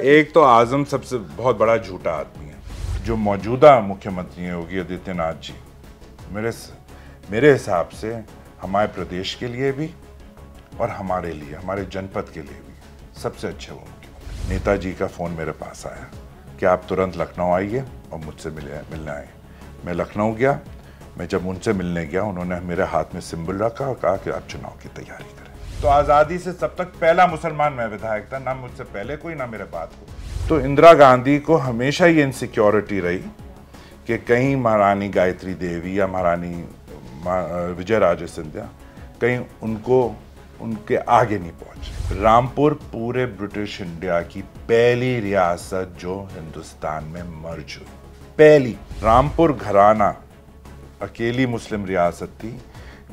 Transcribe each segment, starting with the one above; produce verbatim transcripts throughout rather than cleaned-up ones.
एक तो आजम सबसे बहुत बड़ा झूठा आदमी है। जो मौजूदा मुख्यमंत्री हैं योगी आदित्यनाथ जी, मेरे मेरे हिसाब से हमारे प्रदेश के लिए भी और हमारे लिए, हमारे जनपद के लिए भी सबसे अच्छे वो मुख्यमंत्री। नेताजी का फ़ोन मेरे पास आया कि आप तुरंत लखनऊ आइए और मुझसे मिले मिलना आए। मैं लखनऊ गया। मैं जब उनसे मिलने गया, उन्होंने मेरे हाथ में सिंबल रखा और कहा कि आप चुनाव की तैयारी करें। तो आज़ादी से सब तक पहला मुसलमान मैं विधायक था, ना मुझसे पहले कोई ना मेरे बात को। तो इंदिरा गांधी को हमेशा ये इनसिक्योरिटी रही कि कहीं महारानी गायत्री देवी या महारानी विजय राजे सिंधिया कहीं उनको उनके आगे नहीं पहुँचे। रामपुर पूरे ब्रिटिश इंडिया की पहली रियासत जो हिंदुस्तान में मर्ज हुई, पहली रामपुर घराना अकेली मुस्लिम रियासत थी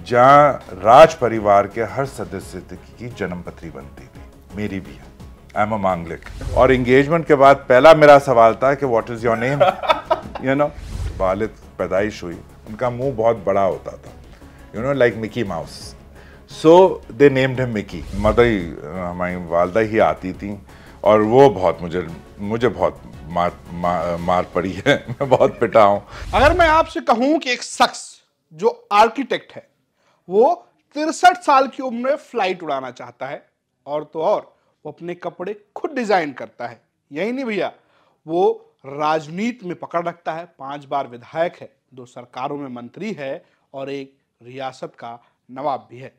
जहाँ राज परिवार के हर सदस्य की जन्मपत्री बनती थी, मेरी भी है। आई एम अ मांगलिक। और इंगेजमेंट के बाद पहला मेरा सवाल था कि what is your name, you know. वालिद पैदाइश हुई, उनका मुंह बहुत बड़ा होता था, you know, like Mickey Mouse, so they named him Mickey. Mother ही, हमारी वालदा ही आती थी और वो बहुत मुझे मुझे बहुत मार मार, मार पड़ी है। मैं बहुत पिटा हूँ। अगर मैं आपसे कहूँ कि एक शख्स जो आर्किटेक्ट है वो तिरसठ साल की उम्र में फ्लाइट उड़ाना चाहता है, और तो और वो अपने कपड़े खुद डिजाइन करता है, यही नहीं भैया वो राजनीति में पकड़ रखता है, पांच बार विधायक है, दो सरकारों में मंत्री है और एक रियासत का नवाब भी है।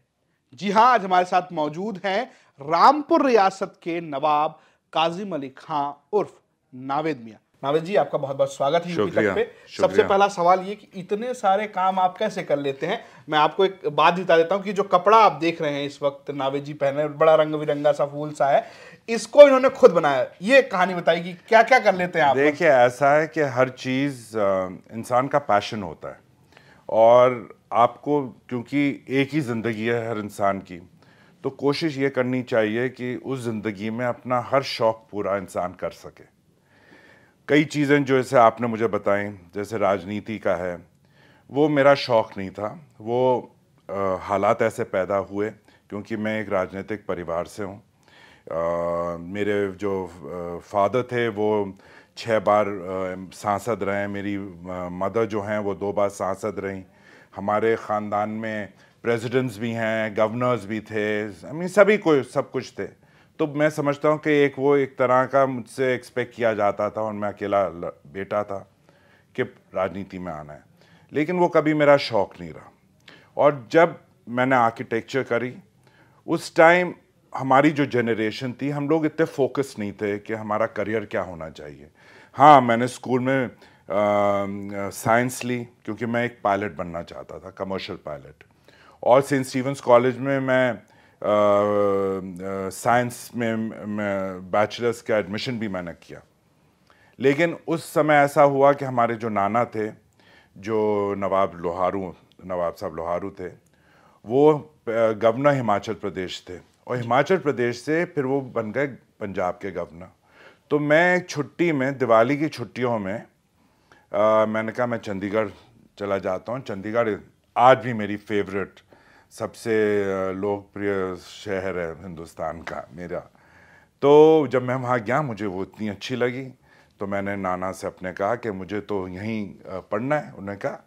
जी हाँ, आज हमारे साथ मौजूद हैं रामपुर रियासत के नवाब काजिम अली खां उर्फ नावेद मियाँ। नावेद जी, आपका बहुत बहुत स्वागत है यूपी तक पे। सबसे पहला सवाल ये कि इतने सारे काम आप कैसे कर लेते हैं। मैं आपको एक बात बता देता हूँ कि जो कपड़ा आप देख रहे हैं इस वक्त नावेद जी पहने, बड़ा रंग बिरंगा सा फूल सा है, इसको इन्होंने खुद बनाया। ये कहानी बताई कि क्या क्या कर लेते हैं आप। देखिए, ऐसा है कि हर चीज़ इंसान का पैशन होता है और आपको, क्योंकि एक ही ज़िंदगी है हर इंसान की, तो कोशिश ये करनी चाहिए कि उस ज़िंदगी में अपना हर शौक़ पूरा इंसान कर सके। कई चीज़ें जो जैसे आपने मुझे बताई, जैसे राजनीति का है, वो मेरा शौक़ नहीं था, वो आ, हालात ऐसे पैदा हुए, क्योंकि मैं एक राजनीतिक परिवार से हूँ। मेरे जो फादर थे वो छः बार आ, सांसद रहे, मेरी मदर जो हैं वो दो बार सांसद रहीं। हमारे ख़ानदान में प्रेसिडेंट्स भी हैं, गवर्नर्स भी थे, आई मीन सभी कोई सब कुछ थे। तो मैं समझता हूँ कि एक वो एक तरह का मुझसे एक्सपेक्ट किया जाता था, और मैं अकेला बेटा था, कि राजनीति में आना है, लेकिन वो कभी मेरा शौक़ नहीं रहा। और जब मैंने आर्किटेक्चर करी, उस टाइम हमारी जो जनरेशन थी, हम लोग इतने फोकस नहीं थे कि हमारा करियर क्या होना चाहिए। हाँ, मैंने स्कूल में साइंस ली क्योंकि मैं एक पायलट बनना चाहता था, कमर्शियल पायलट, और सेंट स्टीफेंस कॉलेज में मैं साइंस uh, uh, में बैचलर्स का एडमिशन भी मैंने किया। लेकिन उस समय ऐसा हुआ कि हमारे जो नाना थे, जो नवाब लोहारू नवाब साहब लोहारू थे, वो गवर्नर हिमाचल प्रदेश थे, और हिमाचल प्रदेश से फिर वो बन गए पंजाब के गवर्नर। तो मैं छुट्टी में, दिवाली की छुट्टियों में uh, मैंने कहा मैं चंडीगढ़ चला जाता हूँ। चंडीगढ़ आज भी मेरी फेवरेट, सबसे लोकप्रिय शहर है हिंदुस्तान का मेरा। तो जब मैं वहाँ गया, मुझे वो इतनी अच्छी लगी, तो मैंने नाना से अपने कहा कि मुझे तो यहीं पढ़ना है। उन्होंने कहा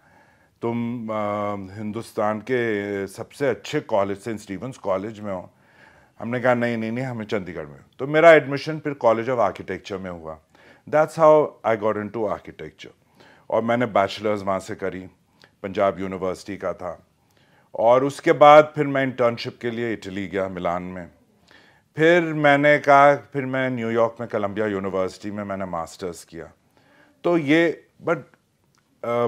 तुम आ, हिंदुस्तान के सबसे अच्छे कॉलेज सेंट स्टीफेंस कॉलेज में हो। हमने कहा नहीं नहीं नहीं हमें चंडीगढ़ में। तो मेरा एडमिशन फिर कॉलेज ऑफ आर्किटेक्चर में हुआ। That's how I got into architecture. और मैंने बैचलर्स वहाँ से करी, पंजाब यूनिवर्सिटी का था। और उसके बाद फिर मैं इंटर्नशिप के लिए इटली गया, मिलान में। फिर मैंने कहा फिर मैं न्यूयॉर्क में कोलंबिया यूनिवर्सिटी में मैंने मास्टर्स किया। तो ये, बट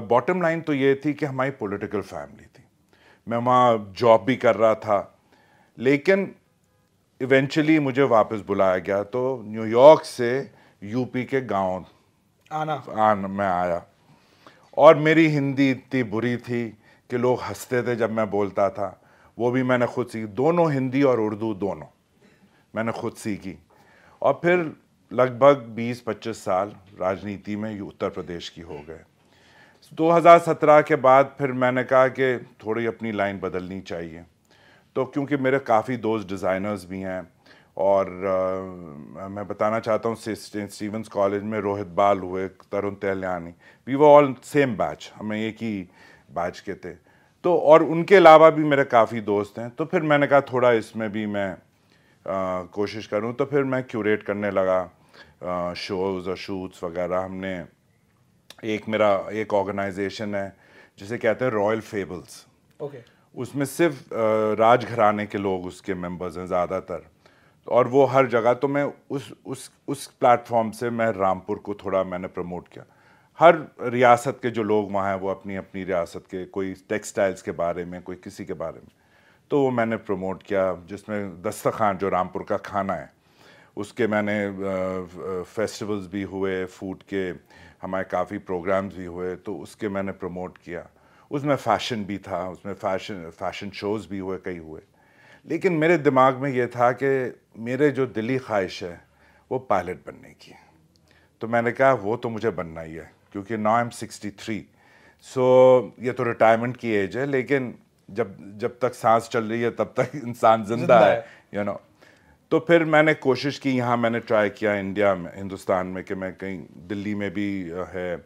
बॉटम लाइन तो ये थी कि हमारी पॉलिटिकल फैमिली थी। मैं वहाँ जॉब भी कर रहा था, लेकिन इवेंचुअली मुझे वापस बुलाया गया। तो न्यूयॉर्क से यूपी के गाँव आना आन मैं आया, और मेरी हिंदी इतनी बुरी थी कि लोग हंसते थे जब मैं बोलता था। वो भी मैंने खुद सीखी, दोनों हिंदी और उर्दू दोनों मैंने खुद सीखी। और फिर लगभग बीस पच्चीस साल राजनीति में उत्तर प्रदेश की हो गए। दो हज़ार सत्रह के बाद फिर मैंने कहा कि थोड़ी अपनी लाइन बदलनी चाहिए। तो क्योंकि मेरे काफ़ी दोस्त डिज़ाइनर्स भी हैं, और uh, मैं बताना चाहता हूँ सेंट स्टीफेंस कॉलेज में रोहित बाल हुए, Tarun Tahiliani, we were all same batch, हमें एक ही बैच के थे। तो और उनके अलावा भी मेरे काफ़ी दोस्त हैं, तो फिर मैंने कहा थोड़ा इसमें भी मैं uh, कोशिश करूँ। तो फिर मैं क्यूरेट करने लगा शोज़ और शूट्स वगैरह। हमने एक मेरा एक ऑर्गेनाइजेशन है जिसे कहते हैं रॉयल फेबल्स। ओके। उसमें सिर्फ uh, राजघराने के लोग उसके मेंबर्स हैं ज़्यादातर, और वो हर जगह। तो मैं उस उस उस प्लेटफॉर्म से मैं रामपुर को थोड़ा मैंने प्रमोट किया। हर रियासत के जो लोग वहाँ हैं वो अपनी अपनी रियासत के, कोई टेक्सटाइल्स के बारे में, कोई किसी के बारे में, तो वो मैंने प्रमोट किया। जिसमें दस्तरखान, जो रामपुर का खाना है, उसके मैंने फेस्टिवल्स भी हुए, फूड के हमारे काफ़ी प्रोग्राम्स भी हुए, तो उसके मैंने प्रमोट किया। उसमें फ़ैशन भी था, उसमें फ़ैशन फ़ैशन शोज़ भी हुए, कई हुए। लेकिन मेरे दिमाग में ये था कि मेरे जो दिली ख्वाहिश है वो पायलट बनने की है। तो मैंने कहा वो तो मुझे बनना ही है, क्योंकि now I am sixty three, so ये तो रिटायरमेंट की एज है, लेकिन जब जब तक सांस चल रही है तब तक इंसान जिंदा है, यू नो। तो फिर मैंने कोशिश की, यहाँ मैंने ट्राई किया इंडिया में, हिंदुस्तान में, कि मैं कहीं दिल्ली में भी है।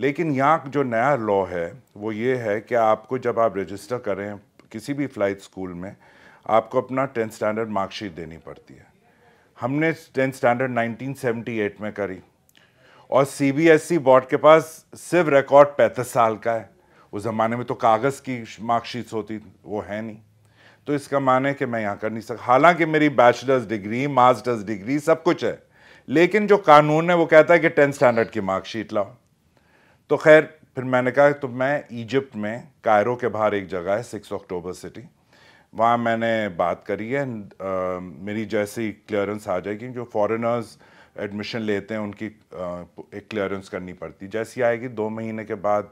लेकिन यहाँ जो नया लॉ है वो ये है कि आपको जब आप रजिस्टर करें किसी भी फ्लाइट स्कूल में, आपको अपना टेंथ स्टैंडर्ड मार्कशीट देनी पड़ती है। हमने tenth standard nineteen seventy eight में करी, और सीबीएसई बोर्ड के पास सिर्फ रिकॉर्ड पैंतीस साल का है। उस ज़माने में तो कागज़ की मार्कशीट्स होती, वो है नहीं, तो इसका माने कि मैं यहाँ कर नहीं सका। हालांकि मेरी बैचलर्स डिग्री, मास्टर्स डिग्री सब कुछ है, लेकिन जो कानून है वो कहता है कि टेंथ स्टैंडर्ड की मार्कशीट लाओ। तो खैर फिर मैंने कहा तो मैं इजिप्ट में, कायरो के बाहर एक जगह है सिक्स अक्टूबर सिटी, वहाँ मैंने बात करी है। uh, मेरी जैसी क्लियरेंस आ जाएगी, जो फॉरेनर्स एडमिशन लेते हैं उनकी uh, एक क्लियरेंस करनी पड़ती, जैसी आएगी दो महीने के बाद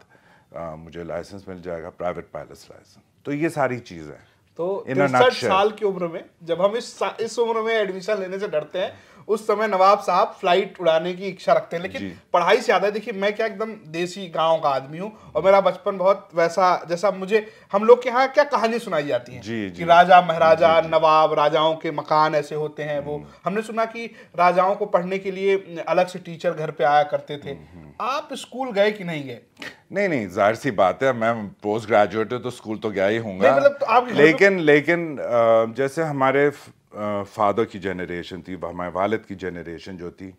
uh, मुझे लाइसेंस मिल जाएगा, प्राइवेट पायलट लाइसेंस। तो ये सारी चीज़ें। तो तिरसठ साल की उम्र में, जब हम इस इस उम्र में एडमिशन लेने से डरते हैं, उस समय नवाब साहब फ्लाइट उड़ाने की इच्छा रखते हैं, लेकिन पढ़ाई से ज़्यादा। देखिए मैं क्या एकदम देसी गांव का आदमी हूँ, और मेरा बचपन बहुत वैसा, जैसा मुझे हम लोग के यहाँ क्या कहानी सुनाई जाती है जी, जी, कि राजा महाराजा नवाब, राजाओं के मकान ऐसे होते हैं। वो हमने सुना कि राजाओं को पढ़ने के लिए अलग से टीचर घर पे आया करते थे। आप स्कूल गए कि नहीं गए? नहीं नहीं, जाहिर सी बात है, मैं पोस्ट ग्रेजुएट हूँ तो स्कूल तो गया ही होऊंगा, लेकिन लेकिन जैसे हमारे फादर की जनरेशन थी, हमारे वालिद की जनरेशन जो थी,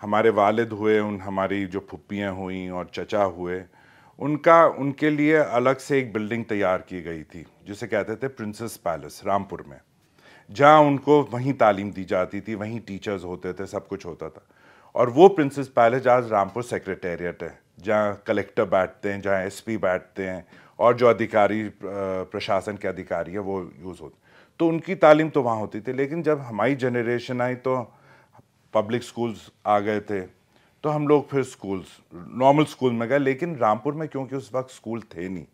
हमारे वालिद हुए, उन हमारी जो फुप्पियाँ हुई और चचा हुए, उनका उनके लिए अलग से एक बिल्डिंग तैयार की गई थी जिसे कहते थे प्रिंसेस पैलेस रामपुर में, जहाँ उनको वहीं तालीम दी जाती थी, वहीं टीचर्स होते थे, सब कुछ होता था। और वो प्रिंसेस पैलेस आज रामपुर सेक्रेटेरिएट है, जहाँ कलेक्टर बैठते हैं, जहाँ एस पी बैठते हैं, और जो अधिकारी, प्रशासन के अधिकारी है वो यूज़ होते। तो उनकी तालीम तो वहाँ होती थी। लेकिन जब हमारी जनरेशन आई तो पब्लिक स्कूल्स आ गए थे, तो हम लोग फिर स्कूल्स, नॉर्मल स्कूल में गए। लेकिन रामपुर में क्योंकि उस वक्त स्कूल थे नहीं,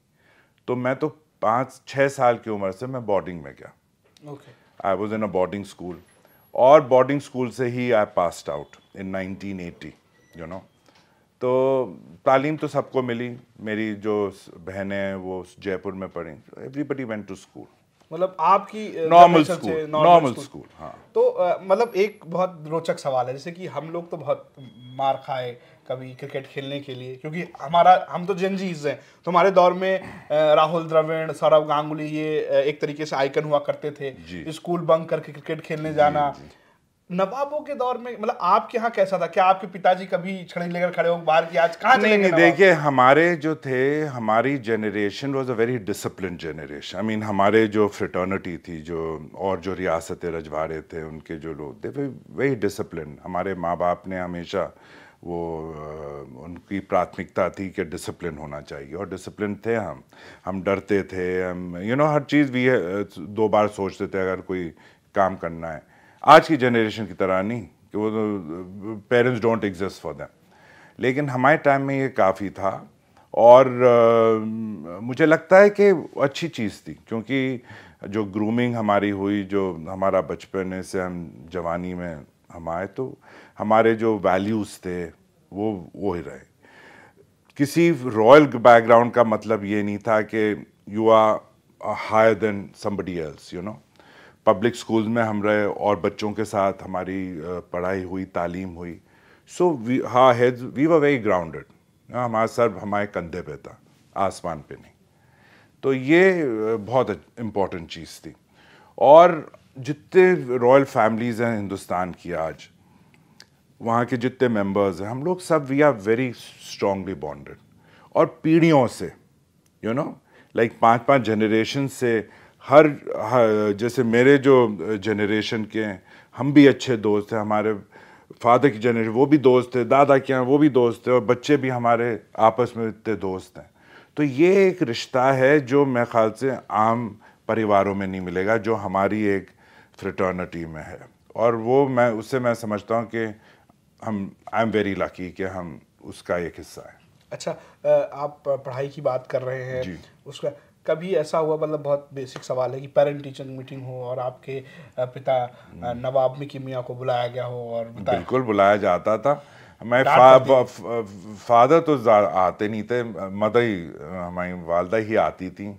तो मैं तो पाँच छः साल की उम्र से मैं बोर्डिंग में गया। I was in a boarding school, और बोर्डिंग स्कूल से ही I passed out in nineteen eighty you know. तो तालीम तो सबको मिली। मेरी जो बहनें वो जयपुर में पढ़ी, एवरीबडी वेंट टू स्कूल, मतलब आपकी नॉर्मल स्कूल, नॉर्मल स्कूल। हाँ। तो आ, मतलब एक बहुत रोचक सवाल है, जैसे कि हम लोग तो बहुत मार खाए कभी क्रिकेट खेलने के लिए, क्योंकि हमारा हम तो जेनजीज हैं, तो हमारे दौर में राहुल द्रविड़, सौरव गांगुली, ये एक तरीके से आइकन हुआ करते थे, स्कूल बंक करके क्रिकेट खेलने जाना। जी, जी। नवाबों के दौर में मतलब आपके यहाँ कैसा था? क्या आपके पिताजी कभी छड़ी लेकर खड़े हो बाहर की आज कहाँ? नहीं नहीं, देखिए हमारे जो थे, हमारी generation was a very discipline generation. I mean हमारे जो फ्रेटर्निटी थी, जो और जो रियासत रजवाड़े थे, उनके जो लोग थे वेरी डिसिप्लिन। हमारे माँ बाप ने हमेशा वो उनकी प्राथमिकता थी कि डिसिप्लिन होना चाहिए, और डिसिप्लिन थे हम। हम डरते थे, हम यू नो हर चीज़ भी दो बार सोचते थे अगर कोई काम करना है। आज की जनरेशन की तरह नहीं कि वो तो parents don't exist for them, लेकिन हमारे टाइम में ये काफ़ी था। और आ, मुझे लगता है कि अच्छी चीज़ थी, क्योंकि जो ग्रूमिंग हमारी हुई, जो हमारा बचपन से हम जवानी में हम आए, तो हमारे जो वैल्यूज़ थे वो वो ही रहे। किसी रॉयल बैकग्राउंड का मतलब ये नहीं था कि you are higher than somebody else, you know. Public schools में हम रहे और बच्चों के साथ हमारी पढ़ाई हुई, तालीम हुई. So we ha heads we were very grounded. हमारा सर हमारे कंधे पे था, आसमान पे नहीं. तो ये बहुत इम्पॉर्टेंट चीज़ थी. और जितने रॉयल फैमिलीज हैं हिंदुस्तान की आज, वहाँ के जितने मेंबर्स हैं, हम लोग सब we are very strongly bonded. और पीढ़ियों से, यू नो लाइक पांच पांच जनरेशन से, हर, हर जैसे मेरे जो जनरेशन के हैं हम भी अच्छे दोस्त हैं, हमारे फादर की जनरेशन वो भी दोस्त थे, दादा के यहाँ वो भी दोस्त थे, और बच्चे भी हमारे आपस में इतने दोस्त हैं. तो ये एक रिश्ता है जो मेरे ख्याल से आम परिवारों में नहीं मिलेगा, जो हमारी एक फ्रेटर्निटी में है. और वो मैं उससे मैं समझता हूँ कि हम आई एम वेरी लकी कि हम उसका एक हिस्सा है. अच्छा, आप पढ़ाई की बात कर रहे हैं, उसका कभी ऐसा हुआ, मतलब बहुत बेसिक सवाल है, कि पेरेंट टीचर मीटिंग हो और आपके पिता नवाब मिकी मियां को बुलाया गया हो? और बिल्कुल बुलाया जाता था. मैं फा, फादर तो आते नहीं थे, मदर ही, हमारी वालदा ही आती थी.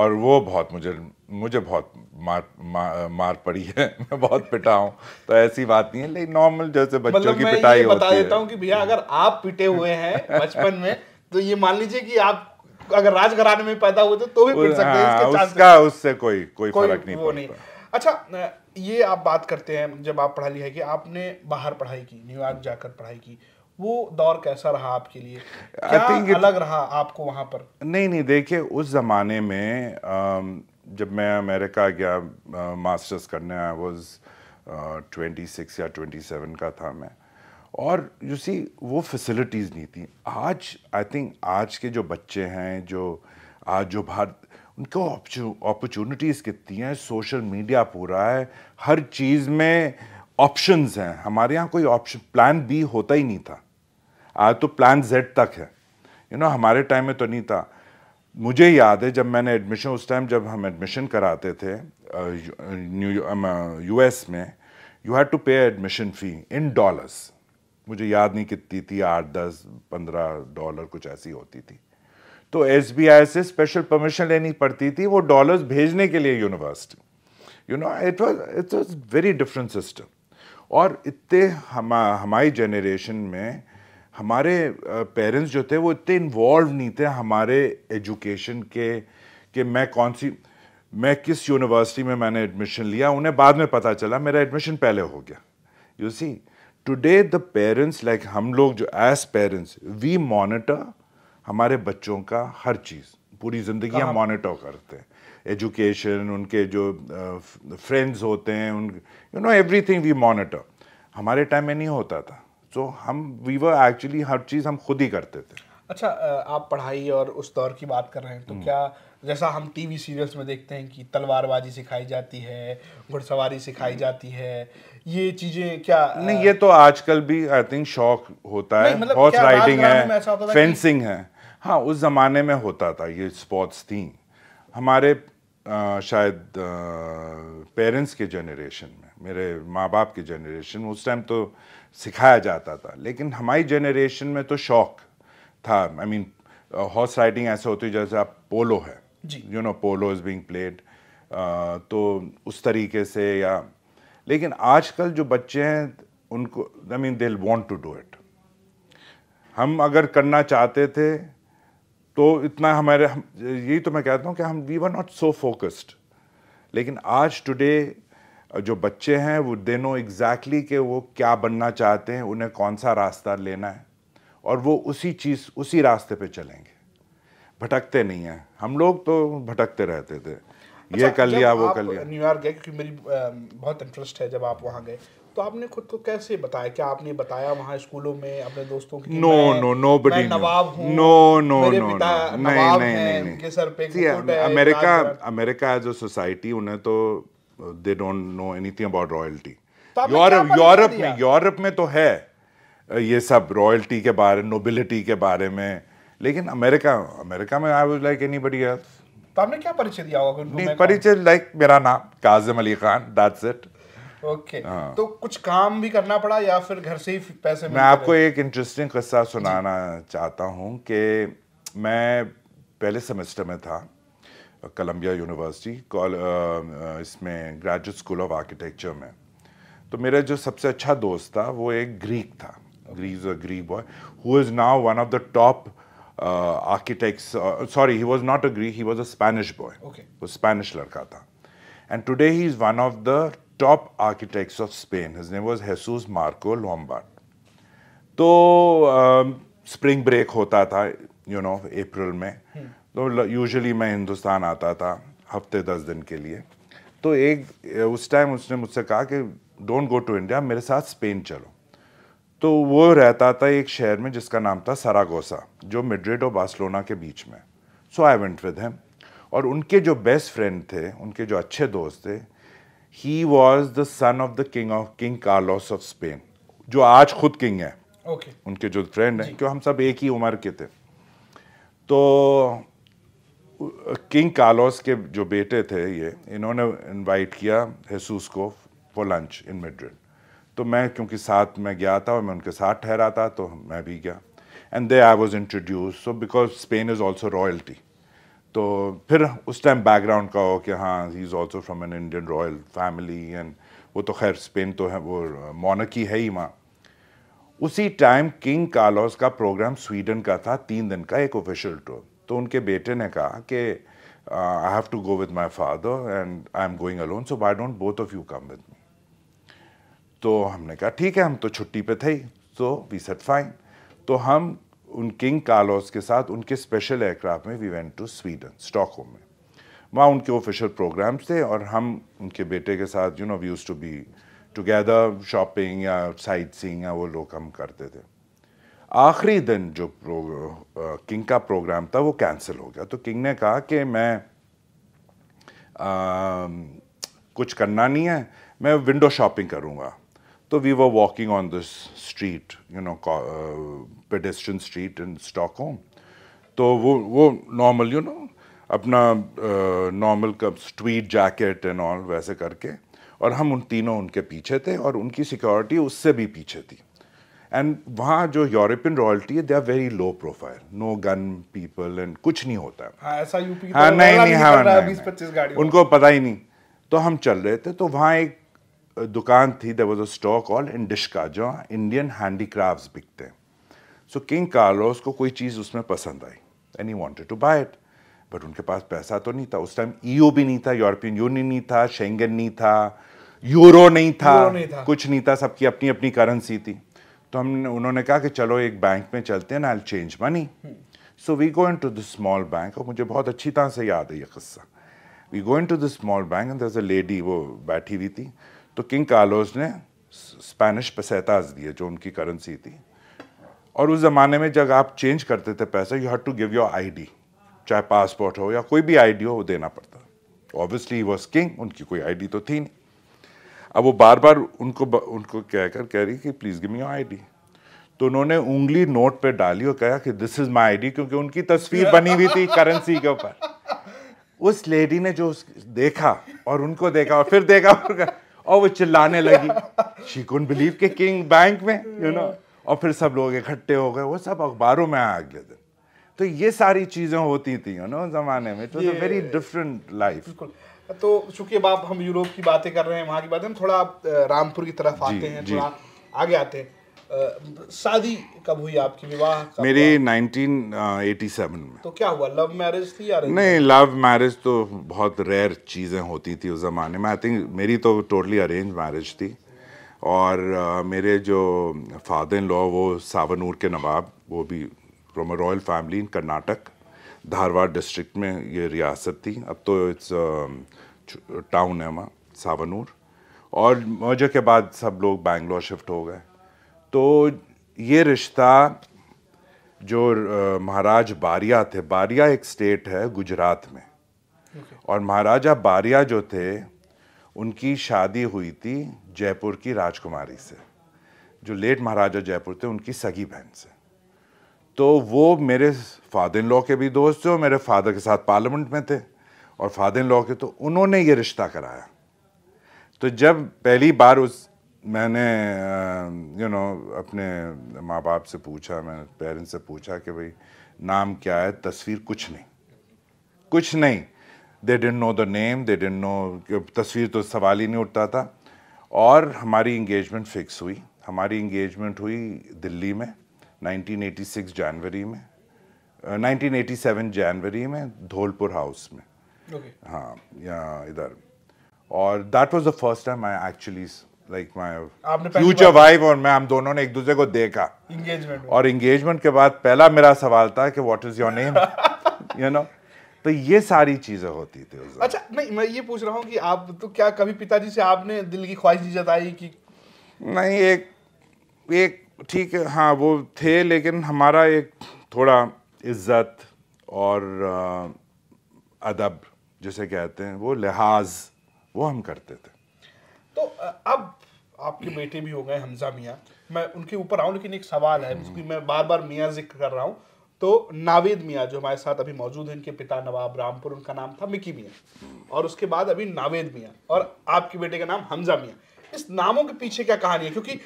और वो बहुत मुझे मुझे बहुत मार मार, मार पड़ी है. मैं बहुत पिटा हूँ, तो ऐसी बात नहीं है. लेकिन नॉर्मल जैसे बच्चों की पिटाई होती है. बता देता हूँ कि भैया अगर आप पिटे हुए हैं बचपन में, तो ये मान लीजिए कि आप अगर राजघराने में पैदा हुए तो, तो भी पिट सकते हैं. इसके उसका उससे कोई कोई, कोई फर्क नहीं पड़ता. अच्छा, ये आप बात करते हैं जब आप पढ़ा लिखा, कि आपने बाहर पढ़ाई की, न्यूयॉर्क जाकर पढ़ाई की, वो दौर कैसा रहा आपके लिए? क्या अलग रहा आपको वहाँ पर? नहीं नहीं, देखिए उस ज़माने में जब मैं अमेरिका गया मास्टर्स करने, आई वॉज ट्वेंटी सिक्स या ट्वेंटी सेवन का था मैं. और यू सी वो फैसिलिटीज़ नहीं थी. आज आई थिंक आज के जो बच्चे हैं, जो आज जो भारत, उनको अपॉर्चुनिटीज़ कितनी हैं. सोशल मीडिया पूरा है, हर चीज़ में ऑप्शंस हैं. हमारे यहाँ कोई ऑप्शन प्लान बी होता ही नहीं था. आज तो प्लान जेड तक है, यू नो. हमारे टाइम में तो नहीं था. मुझे याद है जब मैंने एडमिशन, उस टाइम जब हम एडमिशन कराते थे न्यू यू एस में, you had to pay admission fee in dollars. मुझे याद नहीं कितनी थी, आठ दस पंद्रह डॉलर कुछ ऐसी होती थी. तो एस बी आई से स्पेशल परमिशन लेनी पड़ती थी वो डॉलर्स भेजने के लिए university, you know. It was it was very different system. और इतने हम हमारी जनरेशन में हमारे पेरेंट्स जो थे वो इतने इन्वॉल्व नहीं थे हमारे एजुकेशन के, कि मैं कौन सी, मैं किस यूनिवर्सिटी में मैंने एडमिशन लिया. उन्हें बाद में पता चला, मेरा एडमिशन पहले हो गया, you see. Today the parents, like हम लोग जो एज पेरेंट्स वी मॉनिटर हमारे बच्चों का हर चीज़, पूरी ज़िंदगी हम मॉनिटर करते हैं. एजुकेशन, उनके जो फ्रेंड्स uh, होते हैं, उन you know everything we monitor. हमारे टाइम में नहीं होता था. सो so, हम वी वर एक्चुअली हर चीज़ हम खुद ही करते थे. अच्छा, आप पढ़ाई और उस दौर की बात कर रहे हैं, तो क्या जैसा हम टीवी सीरियल्स में देखते हैं कि तलवारबाजी सिखाई जाती है, घुड़सवारी सिखाई जाती है, ये चीज़ें क्या? नहीं, ये तो आजकल भी आई थिंक शौक होता है. मतलब हॉर्स राइडिंग है, फेंसिंग है. हाँ, उस ज़माने में होता था, ये स्पोर्ट्स थी. हमारे आ, शायद पेरेंट्स के जनरेशन में, मेरे माँ बाप के जनरेशन, उस टाइम तो सिखाया जाता था. लेकिन हमारी जनरेशन में तो शौक था. आई मीन हॉर्स राइडिंग ऐसे होती है जैसे आप पोलो है, you know polo is being played, तो उस तरीके से. या लेकिन आजकल जो बच्चे हैं उनको, I mean they want to do it. हम अगर करना चाहते थे तो इतना हमारे, यही तो मैं कहता हूँ कि हम we were not so focused. लेकिन आज टुडे जो बच्चे हैं वो दे नो एग्जैक्टली कि वो क्या बनना चाहते हैं, उन्हें कौन सा रास्ता लेना है, और वो उसी चीज़ उसी रास्ते पे चलेंगे, भटकते नहीं हैं. हम लोग तो भटकते रहते थे. अच्छा, ये कर लिया, वो कर लिया. न्यूयॉर्क गए, क्योंकि मेरी बहुत इंटरेस्ट है, जब आप वहाँ गए तो आपने खुद को कैसे बताया? क्या आपने बताया वहाँ स्कूलों में अपने दोस्तों के? नो नो नो बडी नवाब हूँ, नो नो नो नहीं. America America as a society, उन्हें तो they don't know anything about royalty. Europe Europe में यूरोप में तो है ये सब, रॉयल्टी के बारे, नोबिलिटी के बारे में. लेकिन अमेरिका अमेरिका में I was like anybody else. तो आपने क्या परिचय दिया होगा उनको? नहीं, परिचय लाइक मेरा नाम Kazim Ali Khan, that's it. Okay, तो कुछ काम भी करना पड़ा या फिर घर से ही पैसे? मैं आपको एक इंटरेस्टिंग किस्सा सुनाना चाहता हूँ कि मैं पहले सेमेस्टर में था कोलंबिया यूनिवर्सिटी इसमें ग्रेजुएट स्कूल ऑफ आर्किटेक्चर में। तो मेरा जो सबसे अच्छा दोस्त था वो एक ग्रीक था, Greek Greek boy who is now one of the top architects. Sorry, he was not a Greek, he was a Spanish boy. वो स्पेनिश लड़का था and today he is one of the top architects of Spain. His name was Jesus Marco Lombard. तो spring uh, break होता था you no अप्रैल में, तो usually मैं हिंदुस्तान आता था हफ्ते दस दिन के लिए। तो एक उस टाइम उसने मुझसे कहा कि डोंट गो टू इंडिया, मेरे साथ स्पेन चलो। तो वो रहता था एक शहर में जिसका नाम था सरागोसा, जो मैड्रिड और बार्सिलोना के बीच में। So I went with him और उनके जो बेस्ट फ्रेंड थे, उनके जो अच्छे दोस्त थे, he was the son of the king of king Carlos of Spain, जो आज खुद किंग है। okay. उनके जो फ्रेंड हैं, क्यों हम सब एक ही उम्र के थे। तो किंग कार्लोस के जो बेटे थे ये, इन्होंने इनवाइट किया हेसूस को फॉर लंच इन मैड्रिड। तो मैं क्योंकि साथ में गया था और मैं उनके साथ ठहरा था, तो मैं भी गया and there I was introduce. So because Spain is also royalty, तो फिर उस टाइम बैकग्राउंड का हो कि हाँ he is also from an Indian royal family and वो तो खैर स्पेन तो है, वो मॉनर्की है ही माँ। उसी टाइम किंग कार्लोस का प्रोग्राम स्वीडन का था, तीन दिन का एक ऑफिशियल टूर। तो उनके बेटे ने कहा कि I have to go with my father and I am going alone, so why don't both of you come with me. तो हमने कहा ठीक है, हम तो छुट्टी पे थे, तो वी सेड फाइन। तो हम उन किंग कार्लोस के साथ उनके स्पेशल एयरक्राफ्ट में we went to Sweden, Stockholm में। वहाँ उनके ऑफिशियल प्रोग्राम्स थे और हम उनके बेटे के साथ you know we used to be together, shopping या साइट सीइंग या वो लोग हम करते थे। आखिरी दिन जो किंग का प्रोग्राम था वो कैंसिल हो गया। तो किंग ने कहा कि मैं आ, कुछ करना नहीं है, मैं विंडो शॉपिंग करूँगा। तो we were walking on this street you know pedestrian street in Stockholm. तो वो वो नॉर्मल यू नो अपना normal tweed jacket and all वैसे करके, और हम उन तीनों उनके पीछे थे और उनकी सिक्योरिटी उससे भी पीछे थी। एंड वहाँ जो यूरोपियन रॉयल्टी है, they are very low profile, no gun people and कुछ नहीं होता है। ऐसा यूपी हाँ नहीं नहीं हाँ नहीं, उनको पता ही नहीं। तो हम चल रहे थे तो वहाँ एक दुकान थी, there was a store called Indiska, जो इंडियन हैंडीक्राफ्ट्स बिकते हैं। सो किंग कार्लोस को कोई चीज़ उसमें पसंद आई and he wanted to buy it, but उनके पास पैसा तो नहीं था। उस टाइम ईयू भी नहीं था, यूरोपियन यूनियन नहीं था, शेंगन नहीं था, यूरो नहीं था, कुछ नहीं था, सबकी अपनी अपनी करेंसी थी। तो हमने उन्होंने कहा कि चलो एक बैंक में चलते हैं, I change money. So we go in to this small bank, और मुझे बहुत अच्छी तरह से याद है ये किस्सा। We go in to this small bank and there a lady, वो बैठी हुई थी। तो किंग कार्लोस ने स्पेनिश पेसेटास दिए जो उनकी करेंसी थी, और उस ज़माने में जब आप चेंज करते थे पैसा, you had to give your I D, चाहे पासपोर्ट हो या कोई भी आईडी हो, वो देना पड़ता। ऑब्वियसली वो किंग, उनकी कोई आईडी तो थी नहीं। अब वो बार बार उनको उनको कहकर कह रही कि please give me your ID. तो उन्होंने उंगली नोट पे डाली और कहा कि दिस इज़ माय आईडी, क्योंकि उनकी तस्वीर बनी हुई थी करेंसी के ऊपर। उस लेडी ने जो देखा और उनको देखा और फिर देखा और, और वो चिल्लाने लगी, शी कुडंट बिलीव कि किंग बैंक में यू नो। और फिर सब लोग इकट्ठे हो गए, वो सब अखबारों में आया अगले दिन। तो ये सारी चीज़ें होती थी यू नो ज़माने में। तो वेरी डिफरेंट लाइफ। तो चूंकि अब हम यूरोप की बातें कर रहे हैं, वहाँ की बातें, हम थोड़ा रामपुर की तरफ आते हैं, थोड़ा आगे आते हैं। शादी कब हुई आपकी, विवाह? मेरी नाइनटीन एटी सेवन में। तो क्या हुआ, लव मैरिज थी या नहीं? लव मैरिज तो बहुत रेयर चीज़ें होती थी उस ज़माने में। आई थिंक मेरी तो टोटली अरेंज मैरिज थी। और मेरे जो फादर इन लॉ वो सावनूर के नवाब, वो भी from a royal family in Karnataka, Dharwad district में ये रियासत थी। अब तो इट्स टाउन है वहाँ सावनूर। और मौजे के बाद सब लोग बैंगलोर शिफ्ट हो गए। तो ये रिश्ता जो महाराज बारिया थे, बारिया एक स्टेट है गुजरात में, okay. और महाराजा बारिया जो थे उनकी शादी हुई थी जयपुर की राजकुमारी से, जो लेट महाराजा जयपुर थे उनकी सगी बहन से। तो वो मेरे फादर इन लॉ के भी दोस्त थे और मेरे फादर के साथ पार्लियामेंट में थे और फादर इन लॉ के, तो उन्होंने ये रिश्ता कराया। तो जब पहली बार उस मैंने यू नो अपने माँ बाप से पूछा, मैंने पेरेंट्स से पूछा कि भाई नाम क्या है, तस्वीर कुछ नहीं, कुछ नहीं। They didn't know the name, they didn't know, तस्वीर तो सवाल ही नहीं उठता था। और हमारी इंगेजमेंट फिक्स हुई, हमारी इंगेजमेंट हुई दिल्ली में नाइनटीन एटी सिक्स जनवरी में, नाइनटीन एटी सेवन जनवरी में, धौलपुर हाउस में। okay. हाँ, यहाँ इधर। और that was the first time I actually like my future wife और मैं, हम दोनों ने एक दूसरे को देखा इंगेजमेंट। और इंगेजमेंट के बाद पहला मेरा सवाल था कि what is your name, you know. तो ये सारी चीजें होती थी। अच्छा, नहीं मैं ये पूछ रहा हूँ कि आप तो क्या कभी पिताजी से आपने दिल की ख्वाहिश जताई कि नहीं? एक एक ठीक है, हाँ वो थे, लेकिन हमारा एक थोड़ा इज्जत और आ, अदब जिसे कहते हैं, वो लिहाज वो हम करते थे। तो अब आपके बेटे भी हो गए हमजा मियाँ, मैं उनके ऊपर आऊँ, लेकिन एक सवाल है जिसकी मैं बार बार मियाँ जिक्र कर रहा हूँ। तो नावेद मियाँ जो हमारे साथ अभी मौजूद हैं, इनके पिता नवाब रामपुर, उनका नाम था मिकी मियाँ, और उसके बाद अभी नावेद मियाँ, और आपके बेटे का नाम हमजा मियाँ। इस नामों के पीछे क्या कहानी है? क्योंकि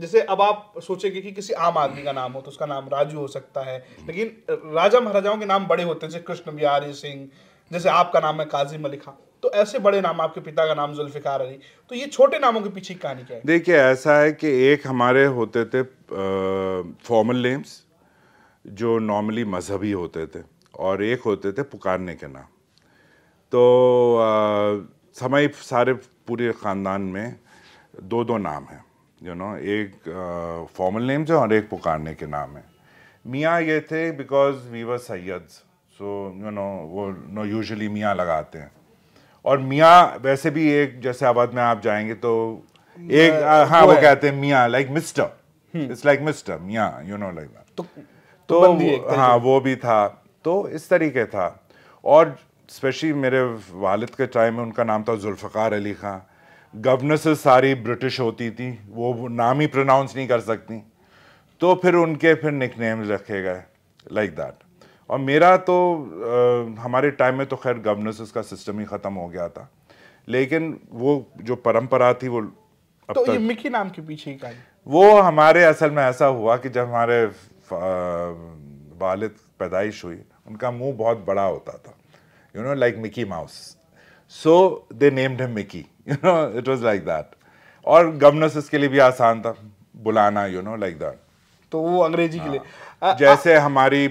जैसे अब आप सोचेंगे कि किसी आम आदमी का नाम हो तो उसका नाम राजू हो सकता है, लेकिन राजा महाराजाओं के नाम बड़े होते हैं, जैसे कृष्ण बिहारी सिंह, जैसे आपका नाम है काजी मलिका, तो ऐसे बड़े नाम, आपके पिता का नाम जुल्फिकार अली, तो ये छोटे नामों के पीछे कहानी क्या है? देखिए ऐसा है कि एक हमारे होते थे फॉर्मल नेम्स जो नॉर्मली मजहबी होते थे, और एक होते थे पुकारने के नाम। तो समय सारे पूरे ख़ानदान में दो दो नाम हैं, यू नो, एक फॉर्मल नेम्स है और एक पुकारने के नाम है। मियाँ ये थे because we were Syed, so you know वो नो यूजुअली मियाँ लगाते हैं। और मियाँ वैसे भी एक, जैसे आबाद में आप जाएंगे तो एक आ, हाँ वो कहते हैं मियाँ, like mister, it's like mister मियाँ, यू नो, लाइक दैट। तो, तो, तो हाँ वो भी था, तो इस तरीके था। और स्पेशली मेरे वालिद के टाइम में उनका नाम था जुल्फ़िकार अली खां। गवर्नेसेस सारी ब्रिटिश होती थी, वो नाम ही प्रोनाउंस नहीं कर सकती, तो फिर उनके फिर निकनेम्स रखे गए लाइक दैट। और मेरा तो आ, हमारे टाइम में तो खैर गवर्नेसेस का सिस्टम ही ख़त्म हो गया था, लेकिन वो जो परंपरा थी वो अब तो तक, ये मिकी नाम के पीछे ही वो हमारे असल में ऐसा हुआ कि जब हमारे वालिद पैदाइश हुई, उनका मुँह बहुत बड़ा होता था, you know, like Mickey Mouse, so they named him Mickey, you know, it was like that। और गवर्नेसेस के लिए भी आसान था बुलाना, you know, like that। तो वो अंग्रेजी के लिए आ, जैसे आ, हमारी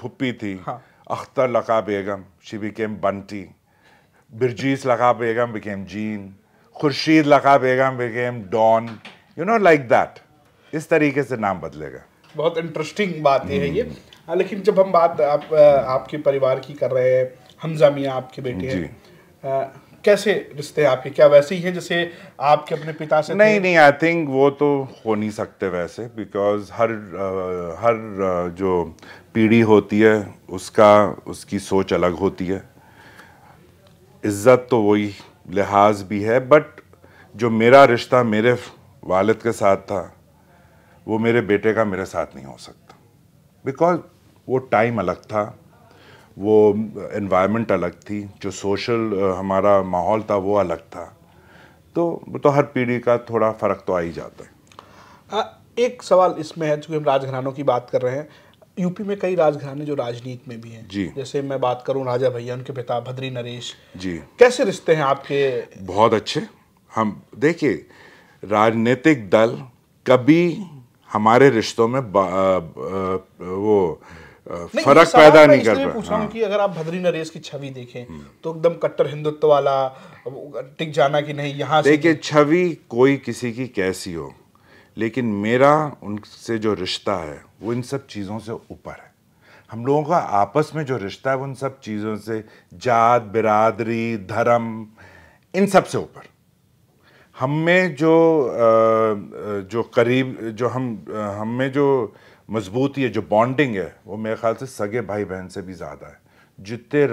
फुप्पी थी, हाँ। अख्तर लका बेगम, she became Bunty, बिरजीस लका बेगम became Jean, खुर्शीद लका बेगम became Dawn, you know, like that। इस तरीके से नाम बदलेगा। बहुत इंटरेस्टिंग बात है ये। लेकिन जब हम बात आप आपके परिवार की कर रहे हैं, हमजा मियाँ आपके बेटे हैं, आ, कैसे रिश्ते आपके, क्या वैसे ही हैं जैसे आपके अपने पिता से? नहीं नहीं, आई थिंक वो तो हो नहीं सकते वैसे, बिकॉज हर हर जो पीढ़ी होती है उसका उसकी सोच अलग होती है। इज्जत तो वही, लिहाज भी है, बट जो मेरा रिश्ता मेरे वालिद के साथ था वो मेरे बेटे का मेरे साथ नहीं हो सकता, बिकॉज वो टाइम अलग था, वो एनवायरनमेंट अलग थी, जो सोशल हमारा माहौल था वो अलग था। तो तो हर पीढ़ी का थोड़ा फ़र्क तो आ ही जाता है। आ, एक सवाल इसमें है, चूँकि हम राजघरानों की बात कर रहे हैं, यूपी में कई राजघराने जो राजनीति में भी हैं जी, जैसे मैं बात करूं राजा भैया, उनके पिता भद्री नरेश जी, कैसे रिश्ते हैं आपके? बहुत अच्छे। हम देखिए राजनीतिक दल कभी हमारे रिश्तों में बा, वो फर्क पैदा नहीं कर रहा। पूछा हूँ कि अगर आप भद्री नरेश की छवि देखें तो एकदम कट्टर हिंदुत्व वाला, टिक जाना कि नहीं यहाँ से। देखिए छवि कोई किसी की कैसी हो, लेकिन मेरा उनसे जो रिश्ता है वो इन सब चीज़ों से ऊपर है। हम लोगों का आपस में जो रिश्ता है वो इन सब चीज़ों से, जात बिरादरी धर्म, इन सब से ऊपर। हम में जो जो करीब जो हम हम में जो मजबूती है, जो बॉन्डिंग है, वो मेरे ख्याल से सगे भाई बहन से भी ज़्यादा है। जितने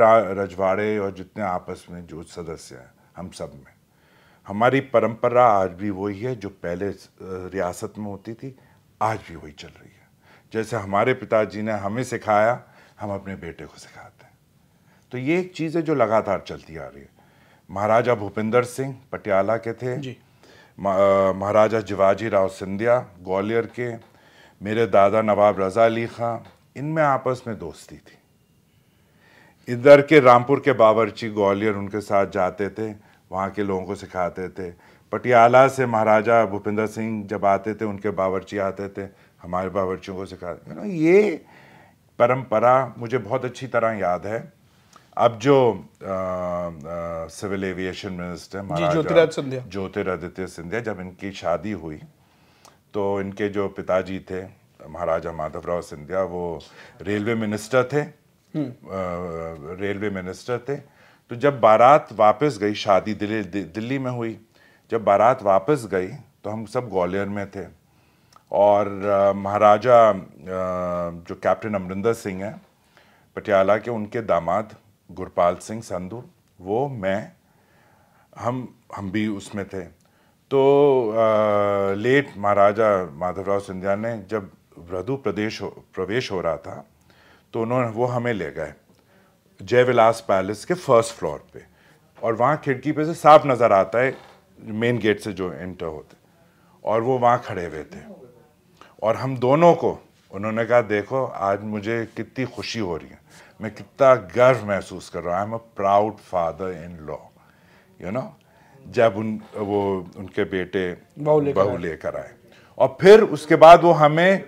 रजवाड़े और जितने आपस में जो सदस्य हैं हम सब में, हमारी परंपरा आज भी वही है जो पहले रियासत में होती थी, आज भी वही चल रही है। जैसे हमारे पिताजी ने हमें सिखाया, हम अपने बेटे को सिखाते हैं। तो ये एक चीज़ है जो लगातार चलती आ रही है। महाराजा भूपिंदर सिंह पटियाला के थे जी, महाराजा जिवाजी राव सिंधिया ग्वालियर के, मेरे दादा नवाब रज़ा अली खां, इनमें आपस में दोस्ती थी। इधर के रामपुर के बावर्ची ग्वालियर उनके साथ जाते थे, वहाँ के लोगों को सिखाते थे। पटियाला से महाराजा भूपिंदर सिंह जब आते थे उनके बावर्ची आते थे, हमारे बावर्चियों को सिखाते थे। ये परंपरा मुझे बहुत अच्छी तरह याद है। अब जो civil aviation minister Maharaja Jyotiraditya Scindia, जब इनकी शादी हुई तो इनके जो पिताजी थे महाराजा माधवराव सिंधिया वो रेलवे मिनिस्टर थे, रेलवे मिनिस्टर थे। तो जब बारात वापस गई, शादी दिल्ली दिल्ली में हुई, जब बारात वापस गई तो हम सब ग्वालियर में थे और महाराजा जो कैप्टन अमरिंदर सिंह हैं पटियाला के, उनके दामाद गुरपाल सिंह संधू, वो मैं हम हम भी उसमें थे। तो आ, लेट महाराजा माधवराव सिंधिया ने जब वधु प्रदेश हो, प्रवेश हो रहा था तो उन्होंने वो हमें ले गए जयविलास पैलेस के फर्स्ट फ्लोर पे और वहाँ खिड़की पे से साफ नज़र आता है मेन गेट से जो एंटर होते, और वो वहाँ खड़े हुए थे और हम दोनों को उन्होंने कहा, देखो आज मुझे कितनी खुशी हो रही है, मैं कितना गर्व महसूस कर रहा हूँ, I am a proud father in law, you know. जब उन वो उनके बेटे बहू लेकर आए और फिर उसके बाद वो हमें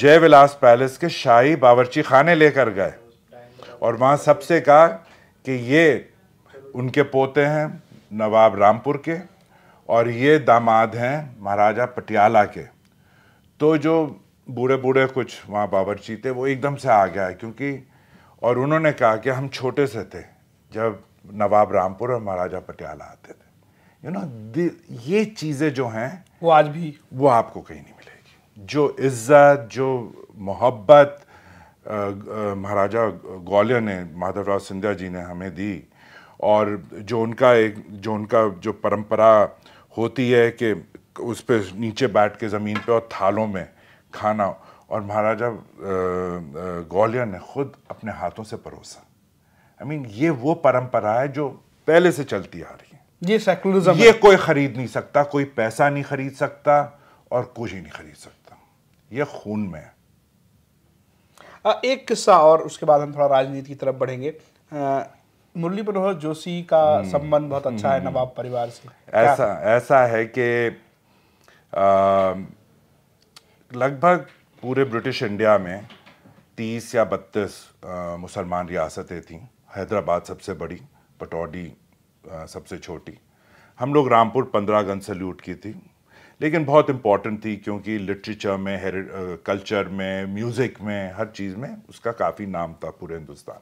जयविलास पैलेस के शाही बावर्ची खाने लेकर गए और वहाँ सबसे कहा कि ये उनके पोते हैं नवाब रामपुर के और ये दामाद हैं महाराजा पटियाला के। तो जो बूढ़े बूढ़े कुछ वहाँ बावर्ची थे वो एकदम से आ गया क्योंकि, और उन्होंने कहा कि हम छोटे से थे जब नवाब रामपुर और महाराजा पटियाला आते थे, यू नो। ये चीज़ें जो हैं वो आज भी वो आपको कहीं नहीं मिलेगी, जो इज्जत, जो मोहब्बत महाराजा ग्वालियर ने माधवराव सिंधिया जी ने हमें दी और जो उनका एक जो उनका जो परंपरा होती है कि उस पर नीचे बैठ के ज़मीन पे और थालों में खाना, और महाराजा ग्वालियर ने खुद अपने हाथों से परोसा। आई मीन ये वो परंपरा है जो पहले से चलती आ रही है। ये सेकुलरिज्म, ये कोई ख़रीद नहीं सकता, कोई पैसा नहीं खरीद सकता और कुछ ही नहीं खरीद सकता, ये खून में है। एक किस्सा और उसके बाद हम थोड़ा राजनीति की तरफ बढ़ेंगे। मुरली मनोहर जोशी का संबंध बहुत अच्छा है नवाब परिवार से। ऐसा ऐसा है कि लगभग पूरे ब्रिटिश इंडिया में तीस या बत्तीस मुसलमान रियासतें थीं। हैदराबाद सबसे बड़ी, पटौडी सबसे छोटी। हम लोग रामपुर पंद्रह गन सल्यूट की थी, लेकिन बहुत इम्पॉर्टेंट थी क्योंकि लिटरेचर में, हेरि कल्चर में, म्यूज़िक में, हर चीज़ में उसका काफ़ी नाम था पूरे हिंदुस्तान।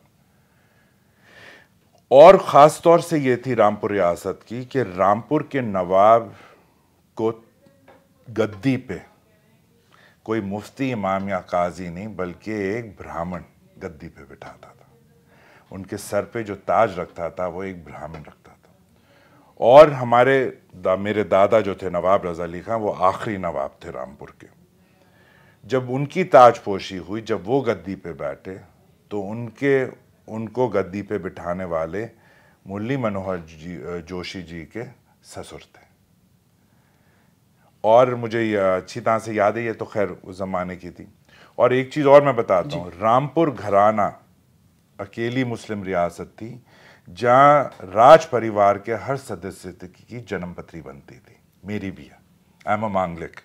और ख़ास तौर से ये थी रामपुर रियासत की कि रामपुर के नवाब को गद्दी पे कोई मुफ्ती, इमाम या काजी नहीं बल्कि एक ब्राह्मण गद्दी पे बिठाता था। उनके सर पे जो ताज रखता था वो एक ब्राह्मण रखता था। और हमारे दा, मेरे दादा जो थे नवाब रज़ा अली खां, वो आखिरी नवाब थे रामपुर के। जब उनकी ताजपोशी हुई, जब वो गद्दी पे बैठे, तो उनके उनको गद्दी पे बिठाने वाले मुरली मनोहर जी जोशी जी के ससुर थे। और मुझे अच्छी तरह से याद है, ये तो खैर उस ज़माने की थी। और एक चीज़ और मैं बताता हूँ, रामपुर घराना अकेली मुस्लिम रियासत थी जहाँ राज परिवार के हर सदस्य की जन्मपत्री बनती थी। मेरी भी है, आई एम अ मांगलिक।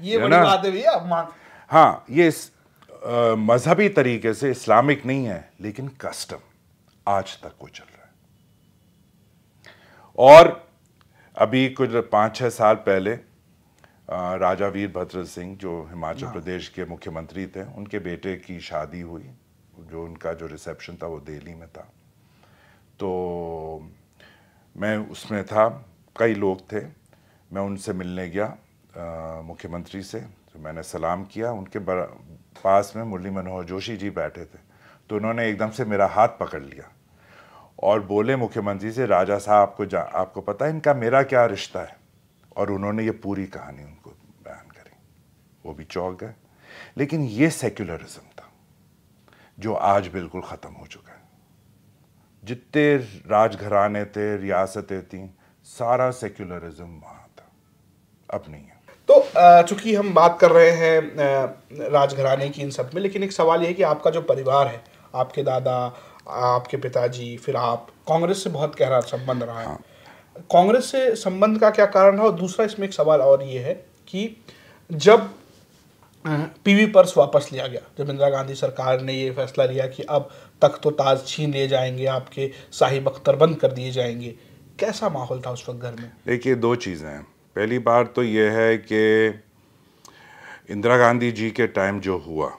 ये बड़ी बात है भैया, मां हाँ, ये मजहबी तरीके से इस्लामिक नहीं है लेकिन कस्टम आज तक वो चल रहा है। और अभी कुछ पाँच छः साल पहले आ, राजा वीरभद्र सिंह जो हिमाचल प्रदेश के मुख्यमंत्री थे, उनके बेटे की शादी हुई, जो उनका जो रिसेप्शन था वो दिल्ली में था। तो मैं उसमें था, कई लोग थे, मैं उनसे मिलने गया मुख्यमंत्री से। तो मैंने सलाम किया, उनके पास में मुरली मनोहर जोशी जी बैठे थे। तो उन्होंने एकदम से मेरा हाथ पकड़ लिया और बोले मुख्यमंत्री से, राजा साहब आपको जा आपको पता है इनका मेरा क्या रिश्ता है? और उन्होंने ये पूरी कहानी उनको बयान करी, वो भी चौंक गए। लेकिन ये सेक्युलरिज्म था जो आज बिल्कुल ख़त्म हो चुका है। जितने राजघराने थे, रियासतें थीं, सारा सेक्युलरिज्म वहाँ था, अब नहीं है। तो चूंकि हम बात कर रहे हैं राजघराने की इन सब में, लेकिन एक सवाल यह है कि आपका जो परिवार है, आपके दादा, आपके पिताजी, फिर आप, कांग्रेस से बहुत गहरा संबंध रहा है। हाँ। कांग्रेस से संबंध का क्या कारण है? और दूसरा इसमें एक सवाल और ये है कि जब पीवी पर्स वापस लिया गया, जब इंदिरा गांधी सरकार ने ये फैसला लिया कि अब तख्त तो ताज छीन लिए जाएंगे, आपके साहिब अख्तर बंद कर दिए जाएंगे, कैसा माहौल था उस वक्त घर में? देखिए, दो चीज़ें हैं। पहली बार तो ये है कि इंदिरा गांधी जी के टाइम जो हुआ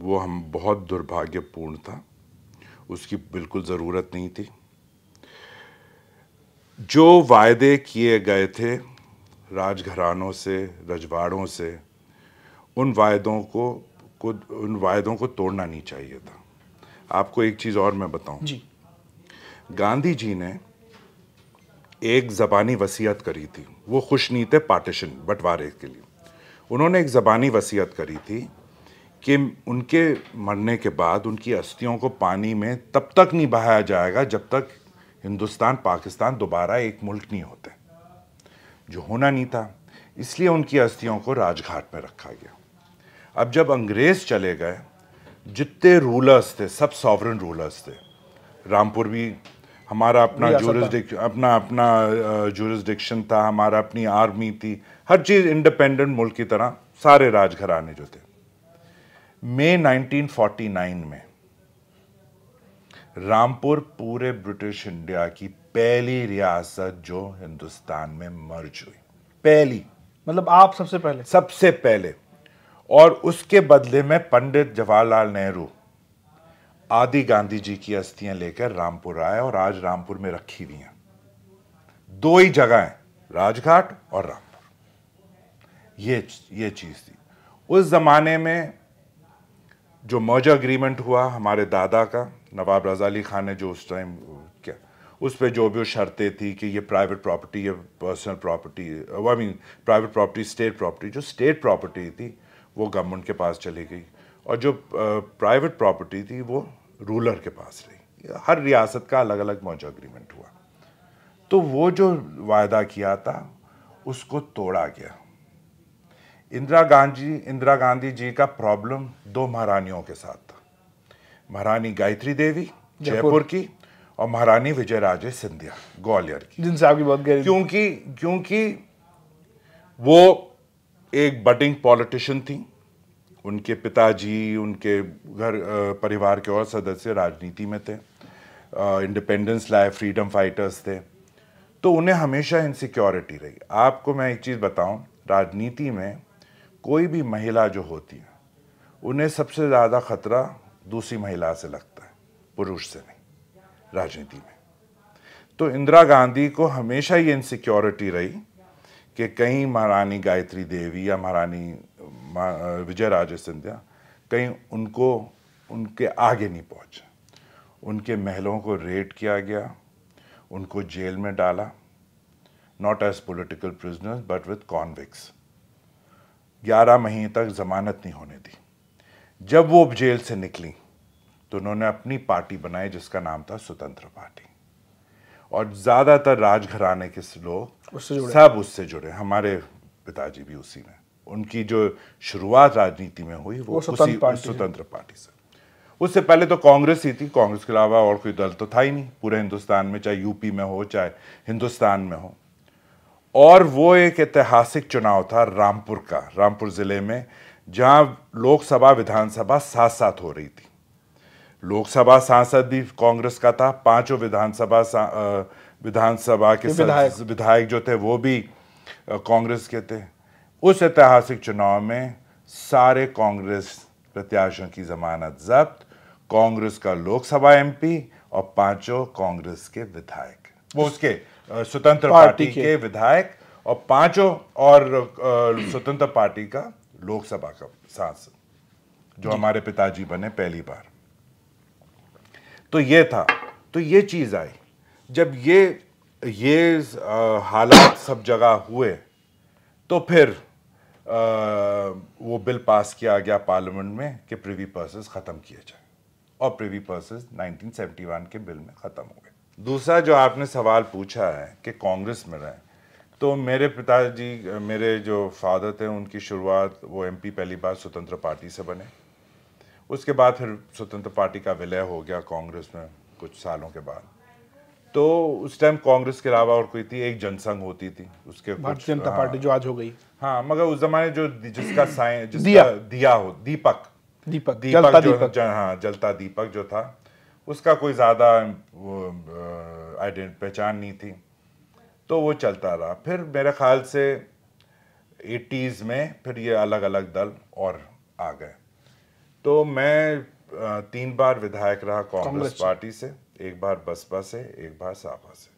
वो हम बहुत दुर्भाग्यपूर्ण था, उसकी बिल्कुल ज़रूरत नहीं थी। जो वायदे किए गए थे राजघरानों से, रजवाड़ों से, उन वायदों को को उन वायदों को तोड़ना नहीं चाहिए था। आपको एक चीज़ और मैं बताऊं जी, गांधी जी ने एक ज़बानी वसीयत करी थी, वो खुश नहीं थे पार्टीशन बंटवारे के लिए। उन्होंने एक ज़बानी वसीयत करी थी कि उनके मरने के बाद उनकी अस्थियों को पानी में तब तक नहीं बहाया जाएगा जब तक हिंदुस्तान पाकिस्तान दोबारा एक मुल्क नहीं होते, जो होना नहीं था। इसलिए उनकी अस्थियों को राजघाट में रखा गया। अब जब अंग्रेज़ चले गए, जितने रूलर्स थे सब सॉवरन रूलर्स थे। रामपुर भी हमारा अपना जूरिस्डिक्शन अपना अपना जूरिस्डिक्शन था, हमारा अपनी आर्मी थी, हर चीज़ इंडिपेंडेंट मुल्क की तरह। सारे राजघराने जो थे, मई नाइनटीन फोर्टी नाइन में रामपुर पूरे ब्रिटिश इंडिया की पहली रियासत जो हिंदुस्तान में मर्ज हुई, पहली, मतलब आप सबसे पहले सबसे पहले और उसके बदले में पंडित जवाहरलाल नेहरू आदि गांधी जी की अस्थियां लेकर रामपुर आए और आज रामपुर में रखी हुई हैं। दो ही जगह हैं, राजघाट और रामपुर। ये ये चीज़ थी उस ज़माने में। जो मर्जर अग्रीमेंट हुआ हमारे दादा का, नवाब रज़ा अली खान ने जो उस टाइम क्या उस पर जो भी शर्तें थी कि ये प्राइवेट प्रॉपर्टी या personal property, I mean private property, state property, जो स्टेट प्रॉपर्टी थी वो गवर्नमेंट के पास चली गई और जो प्राइवेट प्रॉपर्टी थी वो रूलर के पास रही। हर रियासत का अलग अलग मौजूदा अग्रीमेंट हुआ। तो वो जो वायदा किया था उसको तोड़ा गया। इंदिरा गांधी इंदिरा गांधी जी का प्रॉब्लम दो महारानियों के साथ था, महारानी गायत्री देवी जयपुर की और महारानी विजय राजे सिंधिया ग्वालियर की, जिनसे आपकी बहुत गहरी, क्योंकि क्योंकि वो एक बडिंग पॉलिटिशियन थी। उनके पिताजी, उनके घर परिवार के और सदस्य राजनीति में थे, इंडिपेंडेंस लाए, फ्रीडम फाइटर्स थे, तो उन्हें हमेशा इनसिक्योरिटी रही। आपको मैं एक चीज़ बताऊं, राजनीति में कोई भी महिला जो होती है उन्हें सबसे ज़्यादा खतरा दूसरी महिला से लगता है, पुरुष से नहीं, राजनीति में। तो इंदिरा गांधी को हमेशा ये इनसिक्योरिटी रही कि कहीं महारानी गायत्री देवी या महारानी विजय राजे सिंधिया कहीं उनको उनके आगे नहीं पहुँचे। उनके महलों को रेड किया गया, उनको जेल में डाला, not as political prisoners but with convicts. ग्यारह महीने तक जमानत नहीं होने दी। जब वो जेल से निकली तो उन्होंने अपनी पार्टी बनाई जिसका नाम था स्वतंत्र पार्टी, और ज़्यादातर राजघराने के लोग उससे सब उससे जुड़े। हमारे पिताजी भी उसी में, उनकी जो शुरुआत राजनीति में हुई वो, वो स्वतंत्र पार्टी से। उससे पहले तो कांग्रेस ही थी, कांग्रेस के अलावा और कोई दल तो था ही नहीं पूरे हिंदुस्तान में, चाहे यूपी में हो चाहे हिंदुस्तान में हो। और वो एक ऐतिहासिक चुनाव था रामपुर का, रामपुर ज़िले में, जहाँ लोकसभा विधानसभा साथ साथ हो रही थी। लोकसभा सांसद भी कांग्रेस का था, पांचों विधानसभा विधानसभा के विधायक विधायक जो थे वो भी कांग्रेस के थे। उस ऐतिहासिक चुनाव में सारे कांग्रेस प्रत्याशियों की जमानत जब्त, कांग्रेस का लोकसभा एमपी और पांचों कांग्रेस के विधायक, वो उसके स्वतंत्र पार्टी, पार्टी के विधायक और पांचों और स्वतंत्र पार्टी का लोकसभा का सांसद जो हमारे पिताजी बने पहली बार। तो ये था, तो ये चीज आई। जब ये ये हालात सब जगह हुए तो फिर आ, वो बिल पास किया गया पार्लियामेंट में कि प्रिवी पर्सेस ख़त्म किए जाए, और privy purses nineteen seventy one के बिल में ख़त्म हो गए। दूसरा जो आपने सवाल पूछा है कि कांग्रेस में रहे, तो मेरे पिताजी, मेरे जो फादर थे, उनकी शुरुआत वो एमपी पहली बार स्वतंत्र पार्टी से बने, उसके बाद फिर स्वतंत्र पार्टी का विलय हो गया कांग्रेस में, कुछ सालों के बाद। तो उस टाइम कांग्रेस के अलावा और कोई थी, एक जनसंघ होती थी उसके, भारतीय जनता पार्टी जो आज हो गई। हाँ, मगर उस जमाने जो जिसका साइन दिया दिया हो दीपक दीपक दीपक जलता जो, दीपक हाँ जलता दीपक जो था उसका कोई ज्यादा आइडेंट पहचान नहीं थी, तो वो चलता रहा। फिर मेरे ख्याल से एटीज़ में फिर ये अलग अलग दल और आ गए। तो मैं तीन बार विधायक रहा कांग्रेस पार्टी से, एक बार बसपा से, एक बार सपा से।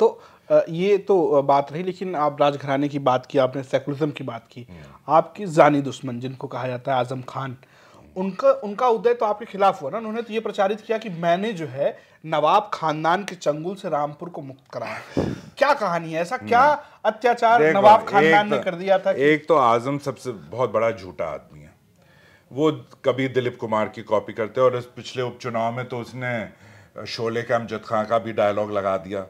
तो ये तो बात रही, लेकिन आप राजघराने की बात की, आपने सेकुलरिज्म की बात की, आपकी जानी दुश्मन जिनको कहा जाता है आजम खान, उनका उनका उदय तो आपके खिलाफ हुआ ना। उन्होंने तो ये प्रचारित किया कि मैंने जो है नवाब खानदान के चंगुल से रामपुर को मुक्त कराया। क्या कहानी है, ऐसा क्या अत्याचार नवाब खानदान ने कर दिया था? एक तो आजम सबसे बहुत बड़ा झूठा आदमी है, वो कभी दिलीप कुमार की कॉपी करते हैं, और इस पिछले उपचुनाव में तो उसने शोले का अमजद खां का भी डायलॉग लगा दिया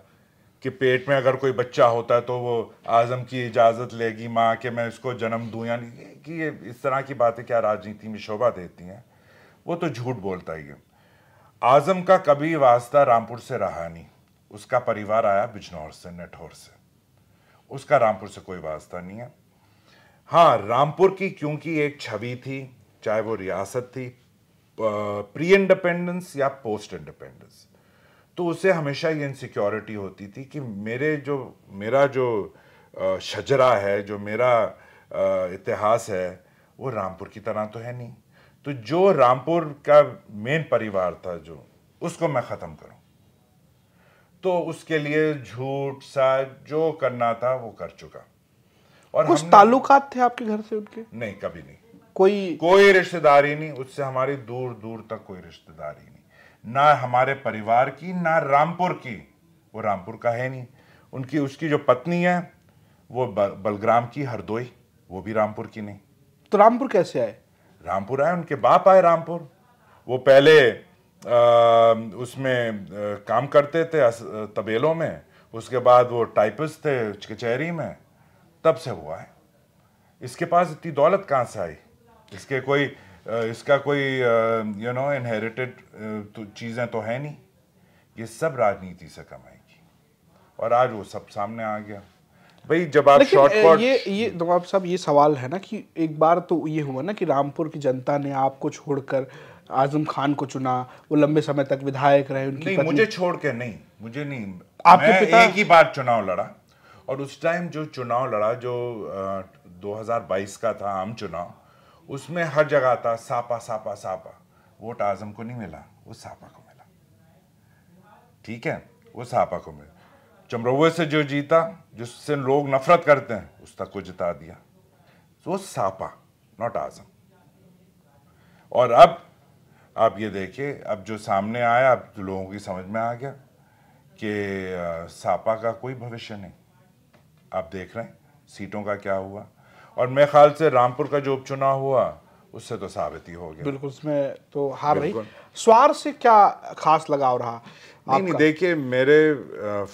कि पेट में अगर कोई बच्चा होता है तो वो आजम की इजाज़त लेगी माँ कि मैं इसको जन्म दूँ या नहीं, कि ये इस तरह की बातें क्या राजनीति में शोभा देती हैं। वो तो झूठ बोलता ही है। आजम का कभी वास्ता रामपुर से रहा नहीं, उसका परिवार आया बिजनौर से, नठौर से, उसका रामपुर से कोई वास्ता नहीं है। हाँ, रामपुर की क्योंकि एक छवि थी, चाहे वो रियासत थी प्री इंडिपेंडेंस या पोस्ट इंडिपेंडेंस, तो उसे हमेशा ये इनसिक्योरिटी होती थी कि मेरे जो मेरा जो शजरा है, जो मेरा इतिहास है, वो रामपुर की तरह तो है नहीं, तो जो रामपुर का मेन परिवार था जो, उसको मैं ख़त्म करूं। तो उसके लिए झूठ सा जो करना था वो कर चुका। और कुछ ताल्लुकात थे आपके घर से उनके? नहीं, कभी नहीं, कोई कोई रिश्तेदारी नहीं उससे, हमारी दूर दूर तक कोई रिश्तेदारी नहीं, ना हमारे परिवार की ना रामपुर की। वो रामपुर का है नहीं। उनकी उसकी जो पत्नी है वो बलग्राम की, हरदोई, वो भी रामपुर की नहीं। तो रामपुर कैसे आए? रामपुर आए, उनके बाप आए रामपुर। वो पहले आ, उसमें आ, काम करते थे तबेलों में, उसके बाद वो टाइपिस्ट थे कचहरी में, तब से वो आए। इसके पास इतनी दौलत कहाँ से आई? इसके कोई इसका कोई यू नो इनहेरिटेड तो चीज़ें तो है नहीं, ये सब राजनीति से कमाई की, और आज वो सब सामने आ गया। भाई जब आप शॉर्टकट ये ये नवाब साहब ये सवाल है ना कि एक बार तो ये हुआ ना कि रामपुर की जनता ने आपको छोड़कर आजम खान को चुना, वो लंबे समय तक विधायक रहे। उनकी नहीं, मुझे छोड़ के नहीं, मुझे नहीं, आपके पिता एक ही बार चुनाव लड़ा, और उस टाइम जो चुनाव लड़ा जो दो हजार बाईस का था आम चुनाव, उसमें हर जगह था सापा सापा सापा। वोट आजम को नहीं मिला, वो सापा को मिला। ठीक है, वो सापा को मिला। चमरोवे से जो जीता, जिससे लोग नफरत करते हैं, उस तक को जिता दिया, तो सापा, नॉट आजम। और अब आप ये देखिए, अब जो सामने आया, अब लोगों की समझ में आ गया कि सापा का कोई भविष्य नहीं। आप देख रहे हैं सीटों का क्या हुआ, और मेरे ख्याल से रामपुर का जो उपचुनाव हुआ उससे तो साबित ही हो गया, बिल्कुल उसमें तो हार रही। स्वार से क्या खास लगाव रहा? नहीं, नहीं, देखिए मेरे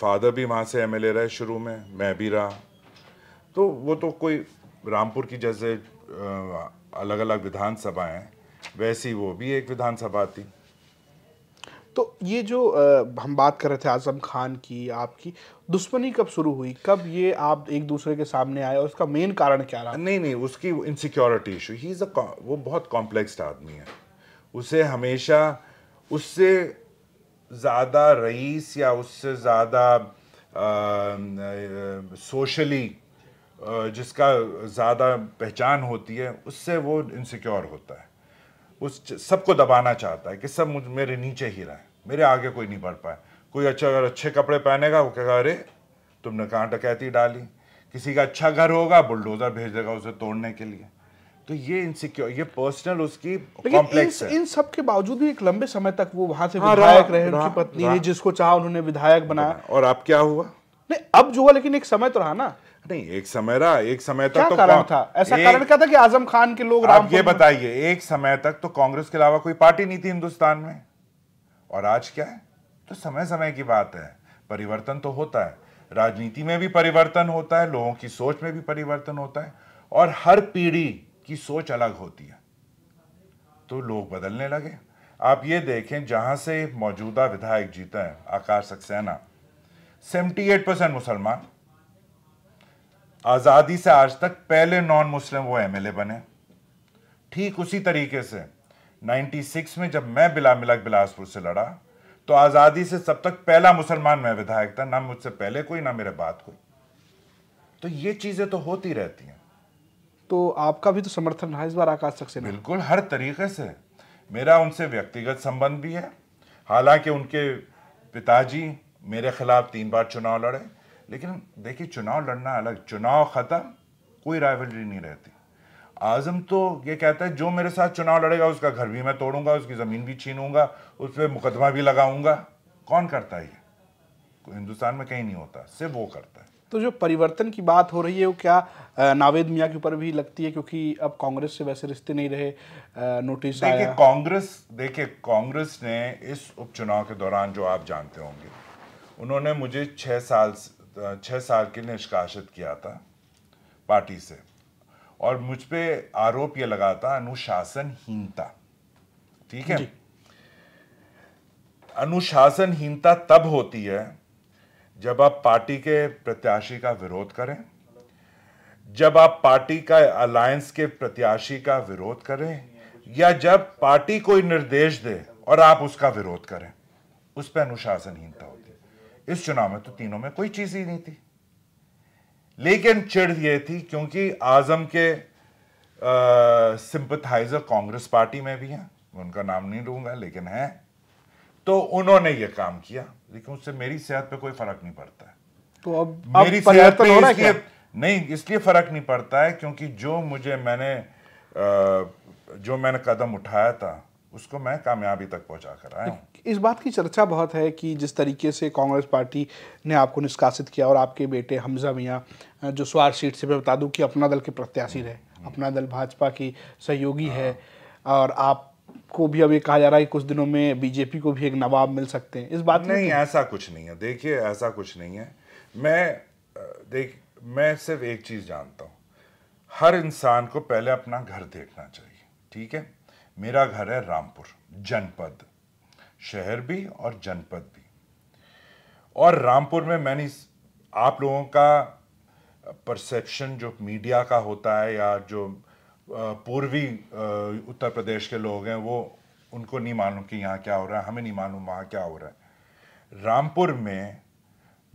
फादर भी वहाँ से एमएलए रहे शुरू में, मैं भी रहा, तो वो तो कोई रामपुर की जैसे अलग अलग विधानसभाएं, वैसी वो भी एक विधानसभा थी। तो ये जो हम बात कर रहे थे आजम खान की, आपकी दुश्मनी कब शुरू हुई, कब ये आप एक दूसरे के सामने आए, और उसका मेन कारण क्या रहा? नहीं नहीं, उसकी insecurity issue, he is a वो बहुत कॉम्प्लेक्स आदमी है। उसे हमेशा उससे ज़्यादा रईस या उससे ज़्यादा सोशली जिसका ज़्यादा पहचान होती है, उससे वो इनसिक्योर होता है। उस सबको दबाना चाहता है कि सब मुझ मेरे नीचे ही रहे, मेरे आगे कोई नहीं बढ़ पाए। कोई अच्छा अगर अच्छे कपड़े पहनेगा वो कहेगा अरे तुमने कहाँ डकैती डाली। किसी का अच्छा घर होगा बुलडोजर भेज देगा उसे तोड़ने के लिए। तो ये इनसिक्योर, ये पर्सनल उसकी कॉम्प्लेक्स है। इन सब के बावजूद भी एक लंबे समय तक वो वहाँ से विधायक रहे, उनकी पत्नी ने जिसको चाहा उन्होंने विधायक बनाया। और अब क्या हुआ? नहीं अब जो हुआ, लेकिन एक समय तो रहा ना। नहीं, एक समय रहा, एक समय तक तो कारण था, ऐसा कारण क्या था कि आजम खान के लोग? आप ये बताइए, एक समय तक तो कांग्रेस के अलावा कोई पार्टी नहीं थी हिंदुस्तान में, और आज क्या है? तो समय समय की बात है, परिवर्तन तो होता है, राजनीति में भी परिवर्तन होता है, लोगों की सोच में भी परिवर्तन होता है, और हर पीढ़ी की सोच अलग होती है, तो लोग बदलने लगे। आप ये देखें जहाँ से मौजूदा विधायक जीते हैं आकाश सक्सेना अठहत्तर परसेंट मुसलमान, आज़ादी से आज तक पहले नॉन मुस्लिम वो एमएलए बने। ठीक उसी तरीके से छियानवे में जब मैं बिला मिलक बिलासपुर से लड़ा तो आज़ादी से सब तक पहला मुसलमान मैं विधायक था, ना मुझसे पहले कोई ना मेरे बाद कोई। तो ये चीज़ें तो होती रहती हैं। तो आपका भी तो समर्थन है इस बार आकाश सक्सेना? बिल्कुल, हर तरीके से। मेरा उनसे व्यक्तिगत संबंध भी है, हालांकि उनके पिताजी मेरे खिलाफ तीन बार चुनाव लड़े, लेकिन देखिए चुनाव लड़ना अलग, चुनाव ख़त्म, कोई राइवलरी नहीं रहती। आज़म तो ये कहता है जो मेरे साथ चुनाव लड़ेगा उसका घर भी मैं तोड़ूंगा, उसकी ज़मीन भी छीनूंगा, उस पर मुकदमा भी लगाऊंगा। कौन करता है ये? हिंदुस्तान में कहीं नहीं होता, सिर्फ वो करता है। तो जो परिवर्तन की बात हो रही है वो क्या नावेद मियाँ के ऊपर भी लगती है, क्योंकि अब कांग्रेस से वैसे रिश्ते नहीं रहे? नोटिस देखिए कांग्रेस देखिए कांग्रेस ने इस उपचुनाव के दौरान, जो आप जानते होंगे, उन्होंने मुझे छः साल छः साल के लिए निष्कासित किया था पार्टी से, और मुझ पर आरोप ये लगा था अनुशासनहीनता। ठीक है, अनुशासनहीनता तब होती है जब आप पार्टी के प्रत्याशी का विरोध करें, जब आप पार्टी का अलायंस के प्रत्याशी का विरोध करें, या जब पार्टी कोई निर्देश दे और आप उसका विरोध करें, उस पर अनुशासनहीनता होती है। इस चुनाव में तो तीनों में कोई चीज़ ही नहीं थी, लेकिन चिढ़ ये थी क्योंकि आज़म के सिंपथाइजर कांग्रेस पार्टी में भी हैं, उनका नाम नहीं लूँगा लेकिन हैं, तो उन्होंने ये काम किया, लेकिन उससे मेरी सेहत पे कोई फर्क नहीं पड़ता है। तो अब मेरी सेहत पे इसलिए नहीं इसलिए फर्क नहीं पड़ता है क्योंकि जो मुझे मैंने जो मैंने कदम उठाया था उसको मैं कामयाबी तक पहुंचा कर आया हूं। इस बात की चर्चा बहुत है कि जिस तरीके से कांग्रेस पार्टी ने आपको निष्कासित किया और आपके बेटे हमजा मियाँ जो स्वार सीट से, मैं बता दूं कि अपना दल के प्रत्याशी रहे, अपना दल भाजपा की सहयोगी है, और आप को भी अब ये कहा जा रहा है कि कुछ दिनों में बीजेपी को भी एक नवाब मिल सकते हैं, इस बात नहीं? ऐसा कुछ नहीं है, देखिए ऐसा कुछ नहीं है। मैं देख मैं सिर्फ एक चीज़ जानता हूँ, हर इंसान को पहले अपना घर देखना चाहिए। ठीक है, मेरा घर है रामपुर जनपद, शहर भी और जनपद भी, और रामपुर में मैंने आप लोगों का परसेप्शन जो मीडिया का होता है या जो पूर्वी उत्तर प्रदेश के लोग हैं वो, उनको नहीं मालूम कि यहाँ क्या हो रहा है, हमें नहीं मालूम वहाँ क्या हो रहा है। रामपुर में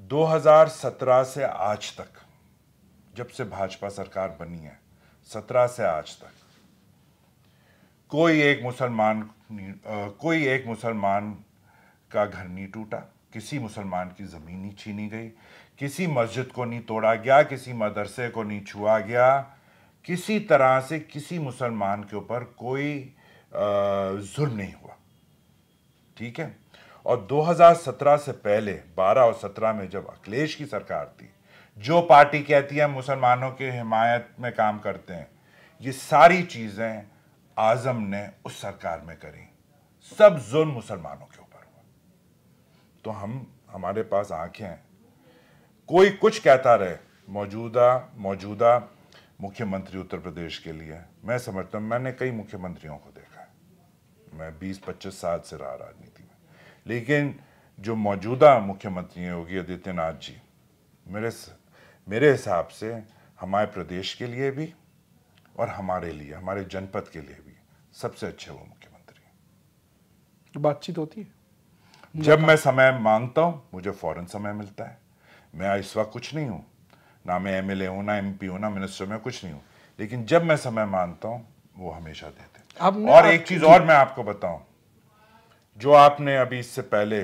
दो हज़ार सत्रह से आज तक, जब से भाजपा सरकार बनी है सत्रह से आज तक, कोई एक मुसलमान कोई एक मुसलमान का घर नहीं टूटा, किसी मुसलमान की ज़मीन नहीं छीनी गई, किसी मस्जिद को नहीं तोड़ा गया, किसी मदरसे को नहीं छुआ गया, किसी तरह से किसी मुसलमान के ऊपर कोई जुल्म नहीं हुआ। ठीक है, और दो हज़ार सत्रह से पहले बारह और सत्रह में जब अखिलेश की सरकार थी, जो पार्टी कहती है मुसलमानों के हिमायत में काम करते हैं, ये सारी चीज़ें आज़म ने उस सरकार में करी, सब जुल्म मुसलमानों के ऊपर हुआ। तो हम हमारे पास आंखें हैं, कोई कुछ कहता रहे। मौजूदा मौजूदा मुख्यमंत्री उत्तर प्रदेश के लिए मैं समझता हूँ, मैंने कई मुख्यमंत्रियों को देखा है, मैं बीस पच्चीस साल से रहा राजनीति में, लेकिन जो मौजूदा मुख्यमंत्री हैं योगी आदित्यनाथ जी, मेरे मेरे हिसाब से हमारे प्रदेश के लिए भी और हमारे लिए, हमारे जनपद के लिए भी सबसे अच्छे वो मुख्यमंत्री हैं। बातचीत होती है, जब मैं समय मांगता हूँ मुझे फ़ौरन समय मिलता है। मैं इस वक्त कुछ नहीं हूँ, ना मैं एमएलए हूँ, ना एमपी हूँ, ना मिनिस्टर में कुछ नहीं हूँ, लेकिन जब मैं समय मांगता हूँ वो हमेशा देते हैं। और एक चीज़ और मैं आपको बताऊँ, जो आपने अभी इससे पहले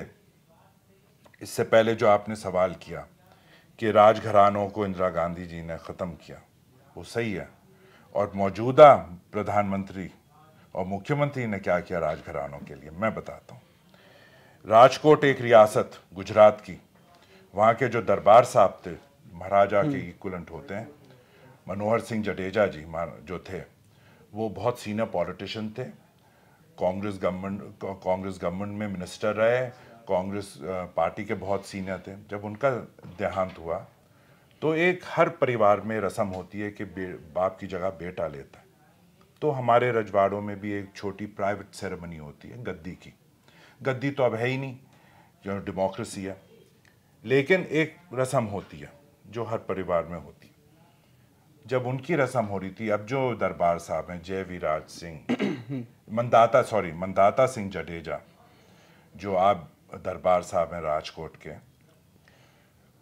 इससे पहले जो आपने सवाल किया कि राजघरानों को इंदिरा गांधी जी ने ख़त्म किया, वो सही है, और मौजूदा प्रधानमंत्री और मुख्यमंत्री ने क्या किया राजघरानों के लिए, मैं बताता हूँ। राजकोट एक रियासत गुजरात की, वहाँ के जो दरबार साहब थे महाराजा के इक्वलेंट होते हैं, मनोहर सिंह जडेजा जी जो थे वो बहुत सीनियर पॉलिटिशियन थे, कांग्रेस गवर्नमेंट कांग्रेस गवर्नमेंट में मिनिस्टर रहे, कांग्रेस पार्टी के बहुत सीनियर थे। जब उनका देहांत हुआ तो एक हर परिवार में रस्म होती है कि बाप की जगह बेटा लेता है, तो हमारे रजवाड़ों में भी एक छोटी प्राइवेट सेरेमनी होती है गद्दी की। गद्दी तो अब है ही नहीं जो डेमोक्रेसी है, लेकिन एक रस्म होती है जो हर परिवार में होती है। जब उनकी रस्म हो रही थी, अब जो दरबार साहब हैं जय विराज सिंह मंदाता सॉरी मंदाता सिंह जडेजा जो आप दरबार साहब हैं राजकोट के,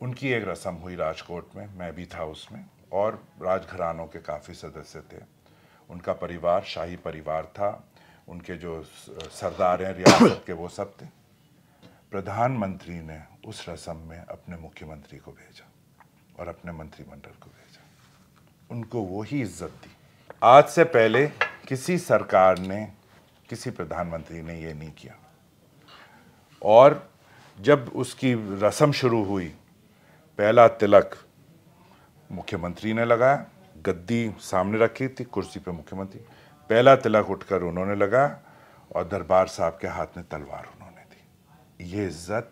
उनकी एक रस्म हुई राजकोट में, मैं भी था उसमें, और राजघरानों के काफ़ी सदस्य थे, उनका परिवार शाही परिवार था, उनके जो सरदार हैं रियासत के वो सब थे। प्रधानमंत्री ने उस रस्म में अपने मुख्यमंत्री को भेजा और अपने मंत्रिमंडल को भेजा, उनको वो ही इज्जत दी। आज से पहले किसी सरकार ने, किसी प्रधानमंत्री ने ये नहीं किया। और जब उसकी रस्म शुरू हुई, पहला तिलक मुख्यमंत्री ने लगाया, गद्दी सामने रखी थी कुर्सी पे मुख्यमंत्री, पहला तिलक उठकर उन्होंने लगाया और दरबार साहब के हाथ में तलवार उन्होंने दी। ये इज्जत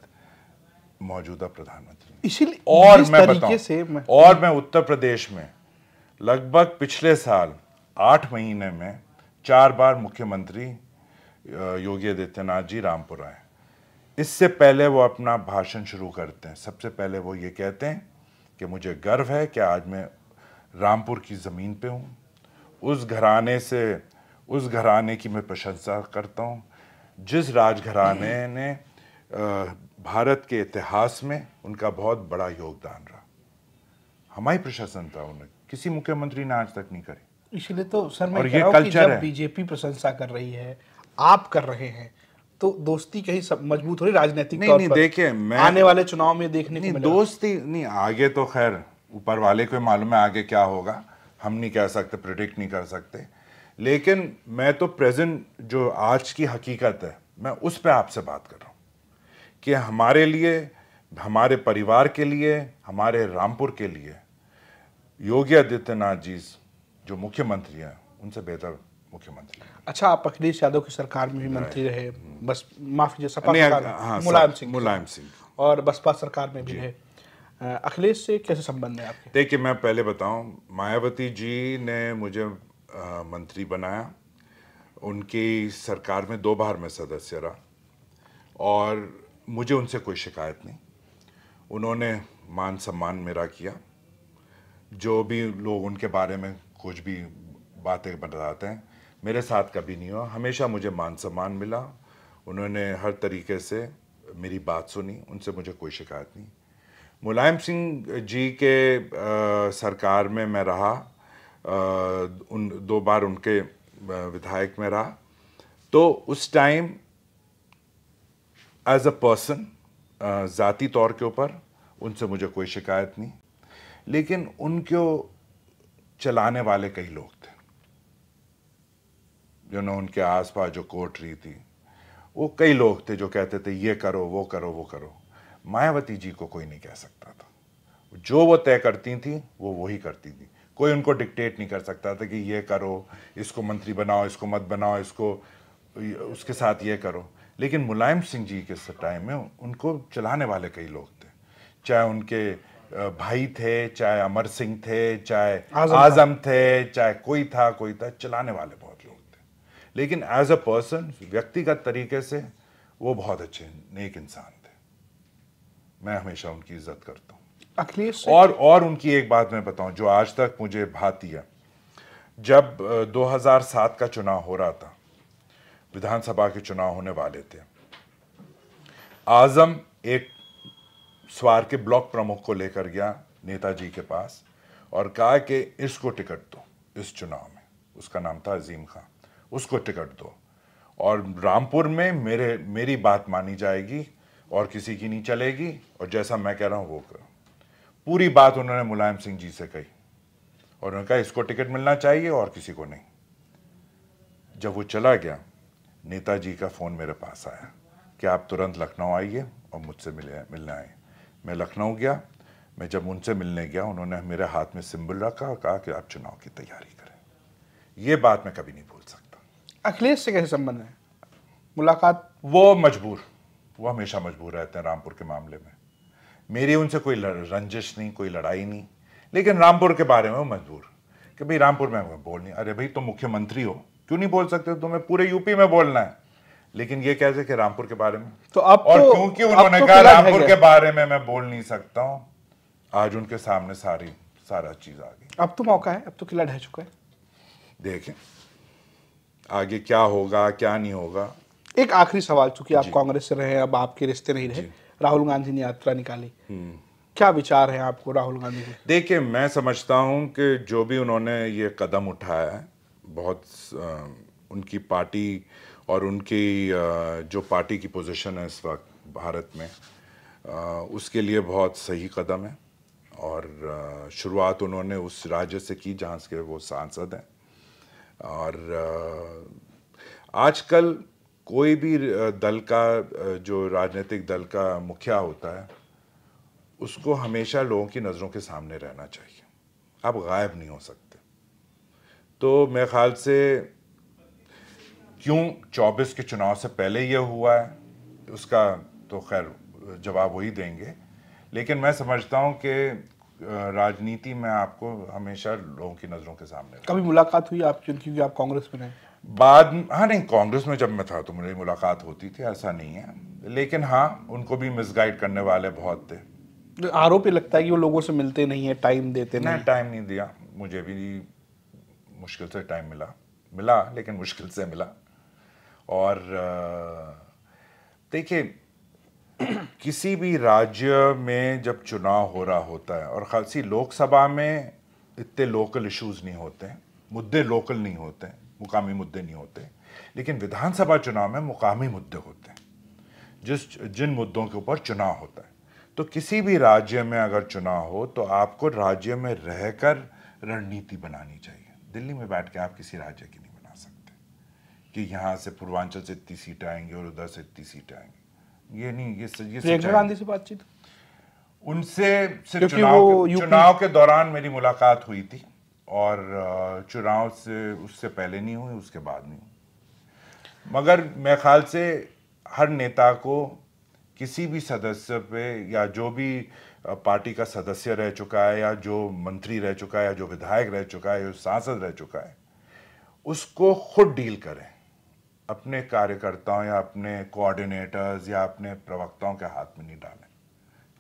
मौजूदा प्रधानमंत्री इसीलिए। और इस मैं बताऊं से मैं। और मैं उत्तर प्रदेश में लगभग पिछले साल आठ महीने में चार बार मुख्यमंत्री योगी आदित्यनाथ जी रामपुर आए। इससे पहले वो अपना भाषण शुरू करते हैं, सबसे पहले वो ये कहते हैं कि मुझे गर्व है कि आज मैं रामपुर की ज़मीन पे हूँ, उस घराने से उस घराने की मैं प्रशंसा करता हूँ जिस राजघराने ने भारत के इतिहास में उनका बहुत बड़ा योगदान रहा। हमारी प्रशासन था, उन्हें किसी मुख्यमंत्री ने आज तक नहीं करी। इसलिए तो सर मैं कह रहा हूँ कि जब बीजेपी प्रशंसा कर रही है, आप कर रहे हैं, तो दोस्ती कहीं सब मजबूत हो रही राजनीतिक तौर पर। नहीं देखिए, मैं आने वाले चुनाव में देखने को मिलेगा दोस्ती नहीं। आगे तो खैर ऊपर वाले को मालूम है आगे क्या होगा, हम नहीं कह सकते, प्रेडिक्ट नहीं कर सकते, लेकिन मैं तो प्रेजेंट जो आज की हकीकत है मैं उस पर आपसे बात कर रहा हूँ कि हमारे लिए, हमारे परिवार के लिए, हमारे रामपुर के लिए योगी आदित्यनाथ जी जो मुख्यमंत्री हैं उनसे बेहतर मुख्यमंत्री। अच्छा, आप अखिलेश यादव की सरकार में भी मंत्री रहे, बस माफ कीजिए सपा सरकार, हाँ, मुलायम सिंह मुलायम सिंह और बसपा सरकार में भी है। अखिलेश से कैसे संबंध है आपके? देखिए, मैं पहले बताऊं, मायावती जी ने मुझे आ, मंत्री बनाया, उनकी सरकार में दो बार मैं सदस्य रहा और मुझे उनसे कोई शिकायत नहीं। उन्होंने मान सम्मान मेरा किया, जो भी लोग उनके बारे में कुछ भी बातें बताते हैं मेरे साथ कभी नहीं हुआ, हमेशा मुझे मान सम्मान मिला, उन्होंने हर तरीके से मेरी बात सुनी, उनसे मुझे कोई शिकायत नहीं। मुलायम सिंह जी के आ, सरकार में मैं रहा, आ, उन दो बार उनके विधायक में रहा, तो उस टाइम एज अ पर्सन ज़ाती तौर के ऊपर उनसे मुझे कोई शिकायत नहीं, लेकिन उनको चलाने वाले कई लोग थे, जो ना उनके आसपास जो कोटरी थी, वो कई लोग थे जो कहते थे ये करो वो करो वो करो। मायावती जी को कोई नहीं कह सकता था, जो वो तय करती थी वो वही करती थी, कोई उनको डिक्टेट नहीं कर सकता था कि ये करो, इसको मंत्री बनाओ, इसको मत बनाओ, इसको उसके साथ ये करो। लेकिन मुलायम सिंह जी के टाइम में उनको चलाने वाले कई लोग थे, चाहे उनके भाई थे, चाहे अमर सिंह थे, चाहे आजम थे, चाहे कोई था कोई था चलाने वाले बहुत लोग, लेकिन एज अ पर्सन व्यक्तिगत तरीके से वो बहुत अच्छे नेक इंसान थे, मैं हमेशा उनकी इज्जत करता हूँ। अखिलेश और और उनकी एक बात मैं बताऊँ जो आज तक मुझे भाती है, जब दो हज़ार सात का चुनाव हो रहा था, विधानसभा के चुनाव होने वाले थे, आजम एक स्वार के ब्लॉक प्रमुख को लेकर गया नेताजी के पास और कहा कि इसको टिकट दो इस चुनाव में, उसका नाम था अजीम खान, उसको टिकट दो और रामपुर में मेरे मेरी बात मानी जाएगी और किसी की नहीं चलेगी, और जैसा मैं कह रहा हूँ वो करो। पूरी बात उन्होंने मुलायम सिंह जी से कही और उन्होंने कहा इसको टिकट मिलना चाहिए और किसी को नहीं। जब वो चला गया, नेताजी का फ़ोन मेरे पास आया कि आप तुरंत लखनऊ आइए और मुझसे मिले मिलना आए। मैं लखनऊ गया, मैं जब उनसे मिलने गया उन्होंने मेरे हाथ में सिंबल रखा और कहा कि आप चुनाव की तैयारी करें। ये बात मैं कभी नहीं भूल सकता। अखिलेश से कैसे संबंध है? मुलाकात वो मजबूर, वो हमेशा मजबूर रहते हैं रामपुर के मामले में। मेरी उनसे कोई रंजिश नहीं, कोई लड़ाई नहीं, लेकिन रामपुर के बारे में वो मजबूर। कि भाई रामपुर में बोलनी, अरे भाई तुम मुख्यमंत्री हो, क्यों नहीं बोल सकते, तुम्हें पूरे यूपी में बोलना है। लेकिन ये कैसे कि रामपुर के बारे में, तो आप और तो, क्योंकि उन्होंने तो कहा रामपुर के बारे में मैं बोल नहीं सकता हूँ, आज उनके सामने सारी सारा चीज आ गई। अब तो मौका है, अब तो किला ढह चुका है, देखें आगे क्या होगा क्या नहीं होगा। एक आखिरी सवाल, चूंकि आप कांग्रेस से रहे, अब आपके रिश्ते नहीं रहे, राहुल गांधी ने यात्रा निकाली, क्या विचार है आपको राहुल गांधी के? देखिए मैं समझता हूं कि जो भी उन्होंने ये कदम उठाया है बहुत आ, उनकी पार्टी और उनकी आ, जो पार्टी की पोजीशन है इस वक्त भारत में आ, उसके लिए बहुत सही कदम है। और आ, शुरुआत उन्होंने उस राज्य से की जहां से वो सांसद हैं। और आ, आजकल कोई भी दल का, जो राजनीतिक दल का मुखिया होता है, उसको हमेशा लोगों की नज़रों के सामने रहना चाहिए, आप गायब नहीं हो सकते। तो मेरे ख़्याल से क्यों चौबीस के चुनाव से पहले ये हुआ है उसका तो खैर जवाब वही देंगे, लेकिन मैं समझता हूँ कि राजनीति में आपको हमेशा लोगों की नज़रों के सामने। कभी मुलाकात हुई आप, क्योंकि आप कांग्रेस में रहे बाद में? हाँ नहीं, कांग्रेस में जब मैं था तो मेरी मुलाकात होती थी, ऐसा नहीं है, लेकिन हाँ उनको भी मिसगाइड करने वाले बहुत थे। आरोप लगता है कि वो लोगों से मिलते नहीं है, टाइम देते नहीं, नहीं टाइम नहीं दिया, मुझे भी मुश्किल से टाइम मिला मिला लेकिन मुश्किल से मिला। और देखिए किसी भी राज्य में जब चुनाव हो रहा होता है और खासी लोकसभा में इतने लोकल इश्यूज नहीं होते, मुद्दे लोकल नहीं होते, मुकामी मुद्दे नहीं होते, लेकिन विधानसभा चुनाव में मुकामी मुद्दे होते हैं जिस जिन मुद्दों के ऊपर चुनाव होता है। तो किसी भी राज्य में अगर चुनाव हो तो आपको राज्य में रहकर रणनीति बनानी चाहिए, दिल्ली में बैठ के आप किसी राज्य की नहीं बना सकते कि यहाँ से पूर्वांचल से इतनी सीटें आएंगी और उधर से इतनी सीटें आएंगी, ये नहीं। ये, ये प्रियंका गांधी से बातचीत उनसे सिर्फ चुनाव के, चुनाव के दौरान मेरी मुलाकात हुई थी, और चुनाव से उससे पहले नहीं हुई, उसके बाद नहीं हुई। मगर मेरे ख्याल से हर नेता को किसी भी सदस्य पे, या जो भी पार्टी का सदस्य रह चुका है, या जो मंत्री रह चुका है, या जो विधायक रह चुका है, या सांसद रह चुका है, उसको खुद डील करें, अपने कार्यकर्ताओं या अपने कोऑर्डिनेटर्स या अपने प्रवक्ताओं के हाथ में नहीं डालें,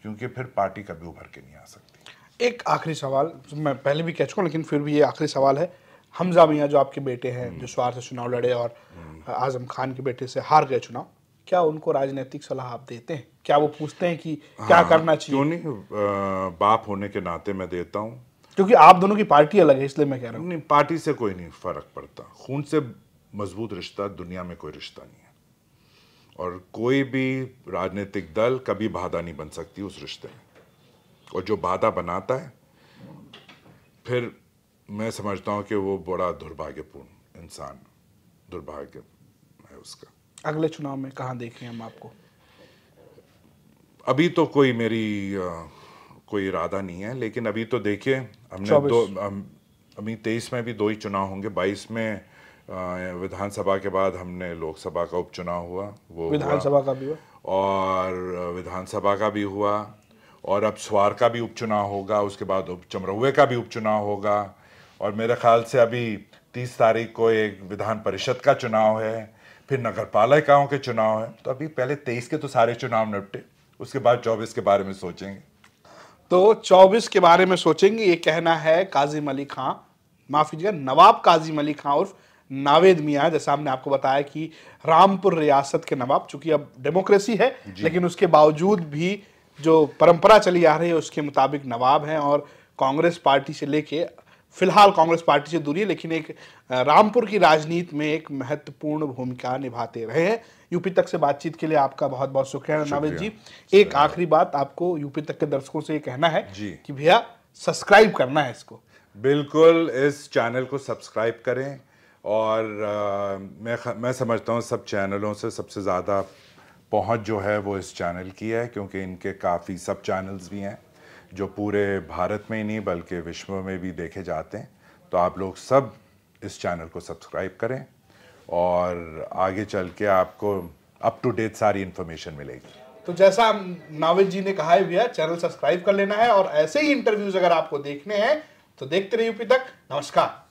क्योंकि फिर पार्टी कभी उभर के नहीं आ सकती। एक आखिरी सवाल, मैं पहले भी कह चुका हूँ लेकिन फिर भी ये आखिरी सवाल है। हमजा मियाँ जो आपके बेटे हैं, जो स्वार से चुनाव लड़े और आजम खान के बेटे से हार गए चुनाव, क्या उनको राजनीतिक सलाह आप देते हैं? क्या वो पूछते हैं कि क्या हाँ, करना चाहिए? क्यों नहीं, बाप होने के नाते मैं देता हूँ, क्योंकि आप दोनों की पार्टी अलग है इसलिए मैं कह रहा हूँ। नहीं, पार्टी से कोई नहीं फर्क पड़ता, खून से मजबूत रिश्ता दुनिया में कोई रिश्ता नहीं है, और कोई भी राजनीतिक दल कभी बाधा नहीं बन सकती उस रिश्ते में, और जो बाधा बनाता है फिर मैं समझता हूँ कि वो बड़ा दुर्भाग्यपूर्ण इंसान, दुर्भाग्य है उसका। अगले चुनाव में कहाँ देख रहे हैं हम आपको? अभी तो कोई मेरी आ, कोई इरादा नहीं है, लेकिन अभी तो देखिए हमने दो अभी तेईस में भी दो ही चुनाव होंगे, बाईस में विधानसभा के बाद हमने लोकसभा का उपचुनाव हुआ, वो विधानसभा का भी हुआ और विधानसभा का भी हुआ, और अब स्वार का भी उपचुनाव होगा, उसके बाद उप चमरौए का भी उपचुनाव होगा, और मेरे ख्याल से अभी तीस तारीख को एक विधान परिषद का चुनाव है, फिर नगर पालिकाओं के चुनाव हैं। तो अभी पहले तेईस के तो सारे चुनाव निपटे, उसके बाद चौबीस के बारे में सोचेंगे। तो चौबीस के बारे में सोचेंगे, ये कहना है काजिम अली खां, माफ कीजिएगा नवाब काजिम अली खां उर्फ नावेद मियां। जैसा हमने आपको बताया कि रामपुर रियासत के नवाब, चूंकि अब डेमोक्रेसी है लेकिन उसके बावजूद भी जो परंपरा चली आ रही है उसके मुताबिक नवाब हैं, और कांग्रेस पार्टी से लेके फिलहाल कांग्रेस पार्टी से दूरी है लेकिन एक रामपुर की राजनीति में एक महत्वपूर्ण भूमिका निभाते रहे हैं। यूपी तक से बातचीत के लिए आपका बहुत बहुत शुक्रिया नावेद जी। एक आखिरी बात आपको यूपी तक के दर्शकों से ये कहना है कि भैया सब्सक्राइब करना है इसको, बिल्कुल इस चैनल को सब्सक्राइब करें, और आ, मैं मैं समझता हूँ सब चैनलों से सबसे ज़्यादा पहुँच जो है वो इस चैनल की है, क्योंकि इनके काफ़ी सब चैनल्स भी हैं जो पूरे भारत में ही नहीं बल्कि विश्व में भी देखे जाते हैं। तो आप लोग सब इस चैनल को सब्सक्राइब करें और आगे चल के आपको अप टू डेट सारी इन्फॉर्मेशन मिलेगी। तो जैसा नावेद जी ने कहा है भैया, चैनल सब्सक्राइब कर लेना है, और ऐसे ही इंटरव्यूज़ अगर आपको देखने हैं तो देखते रहिए यूपी तक। नमस्कार।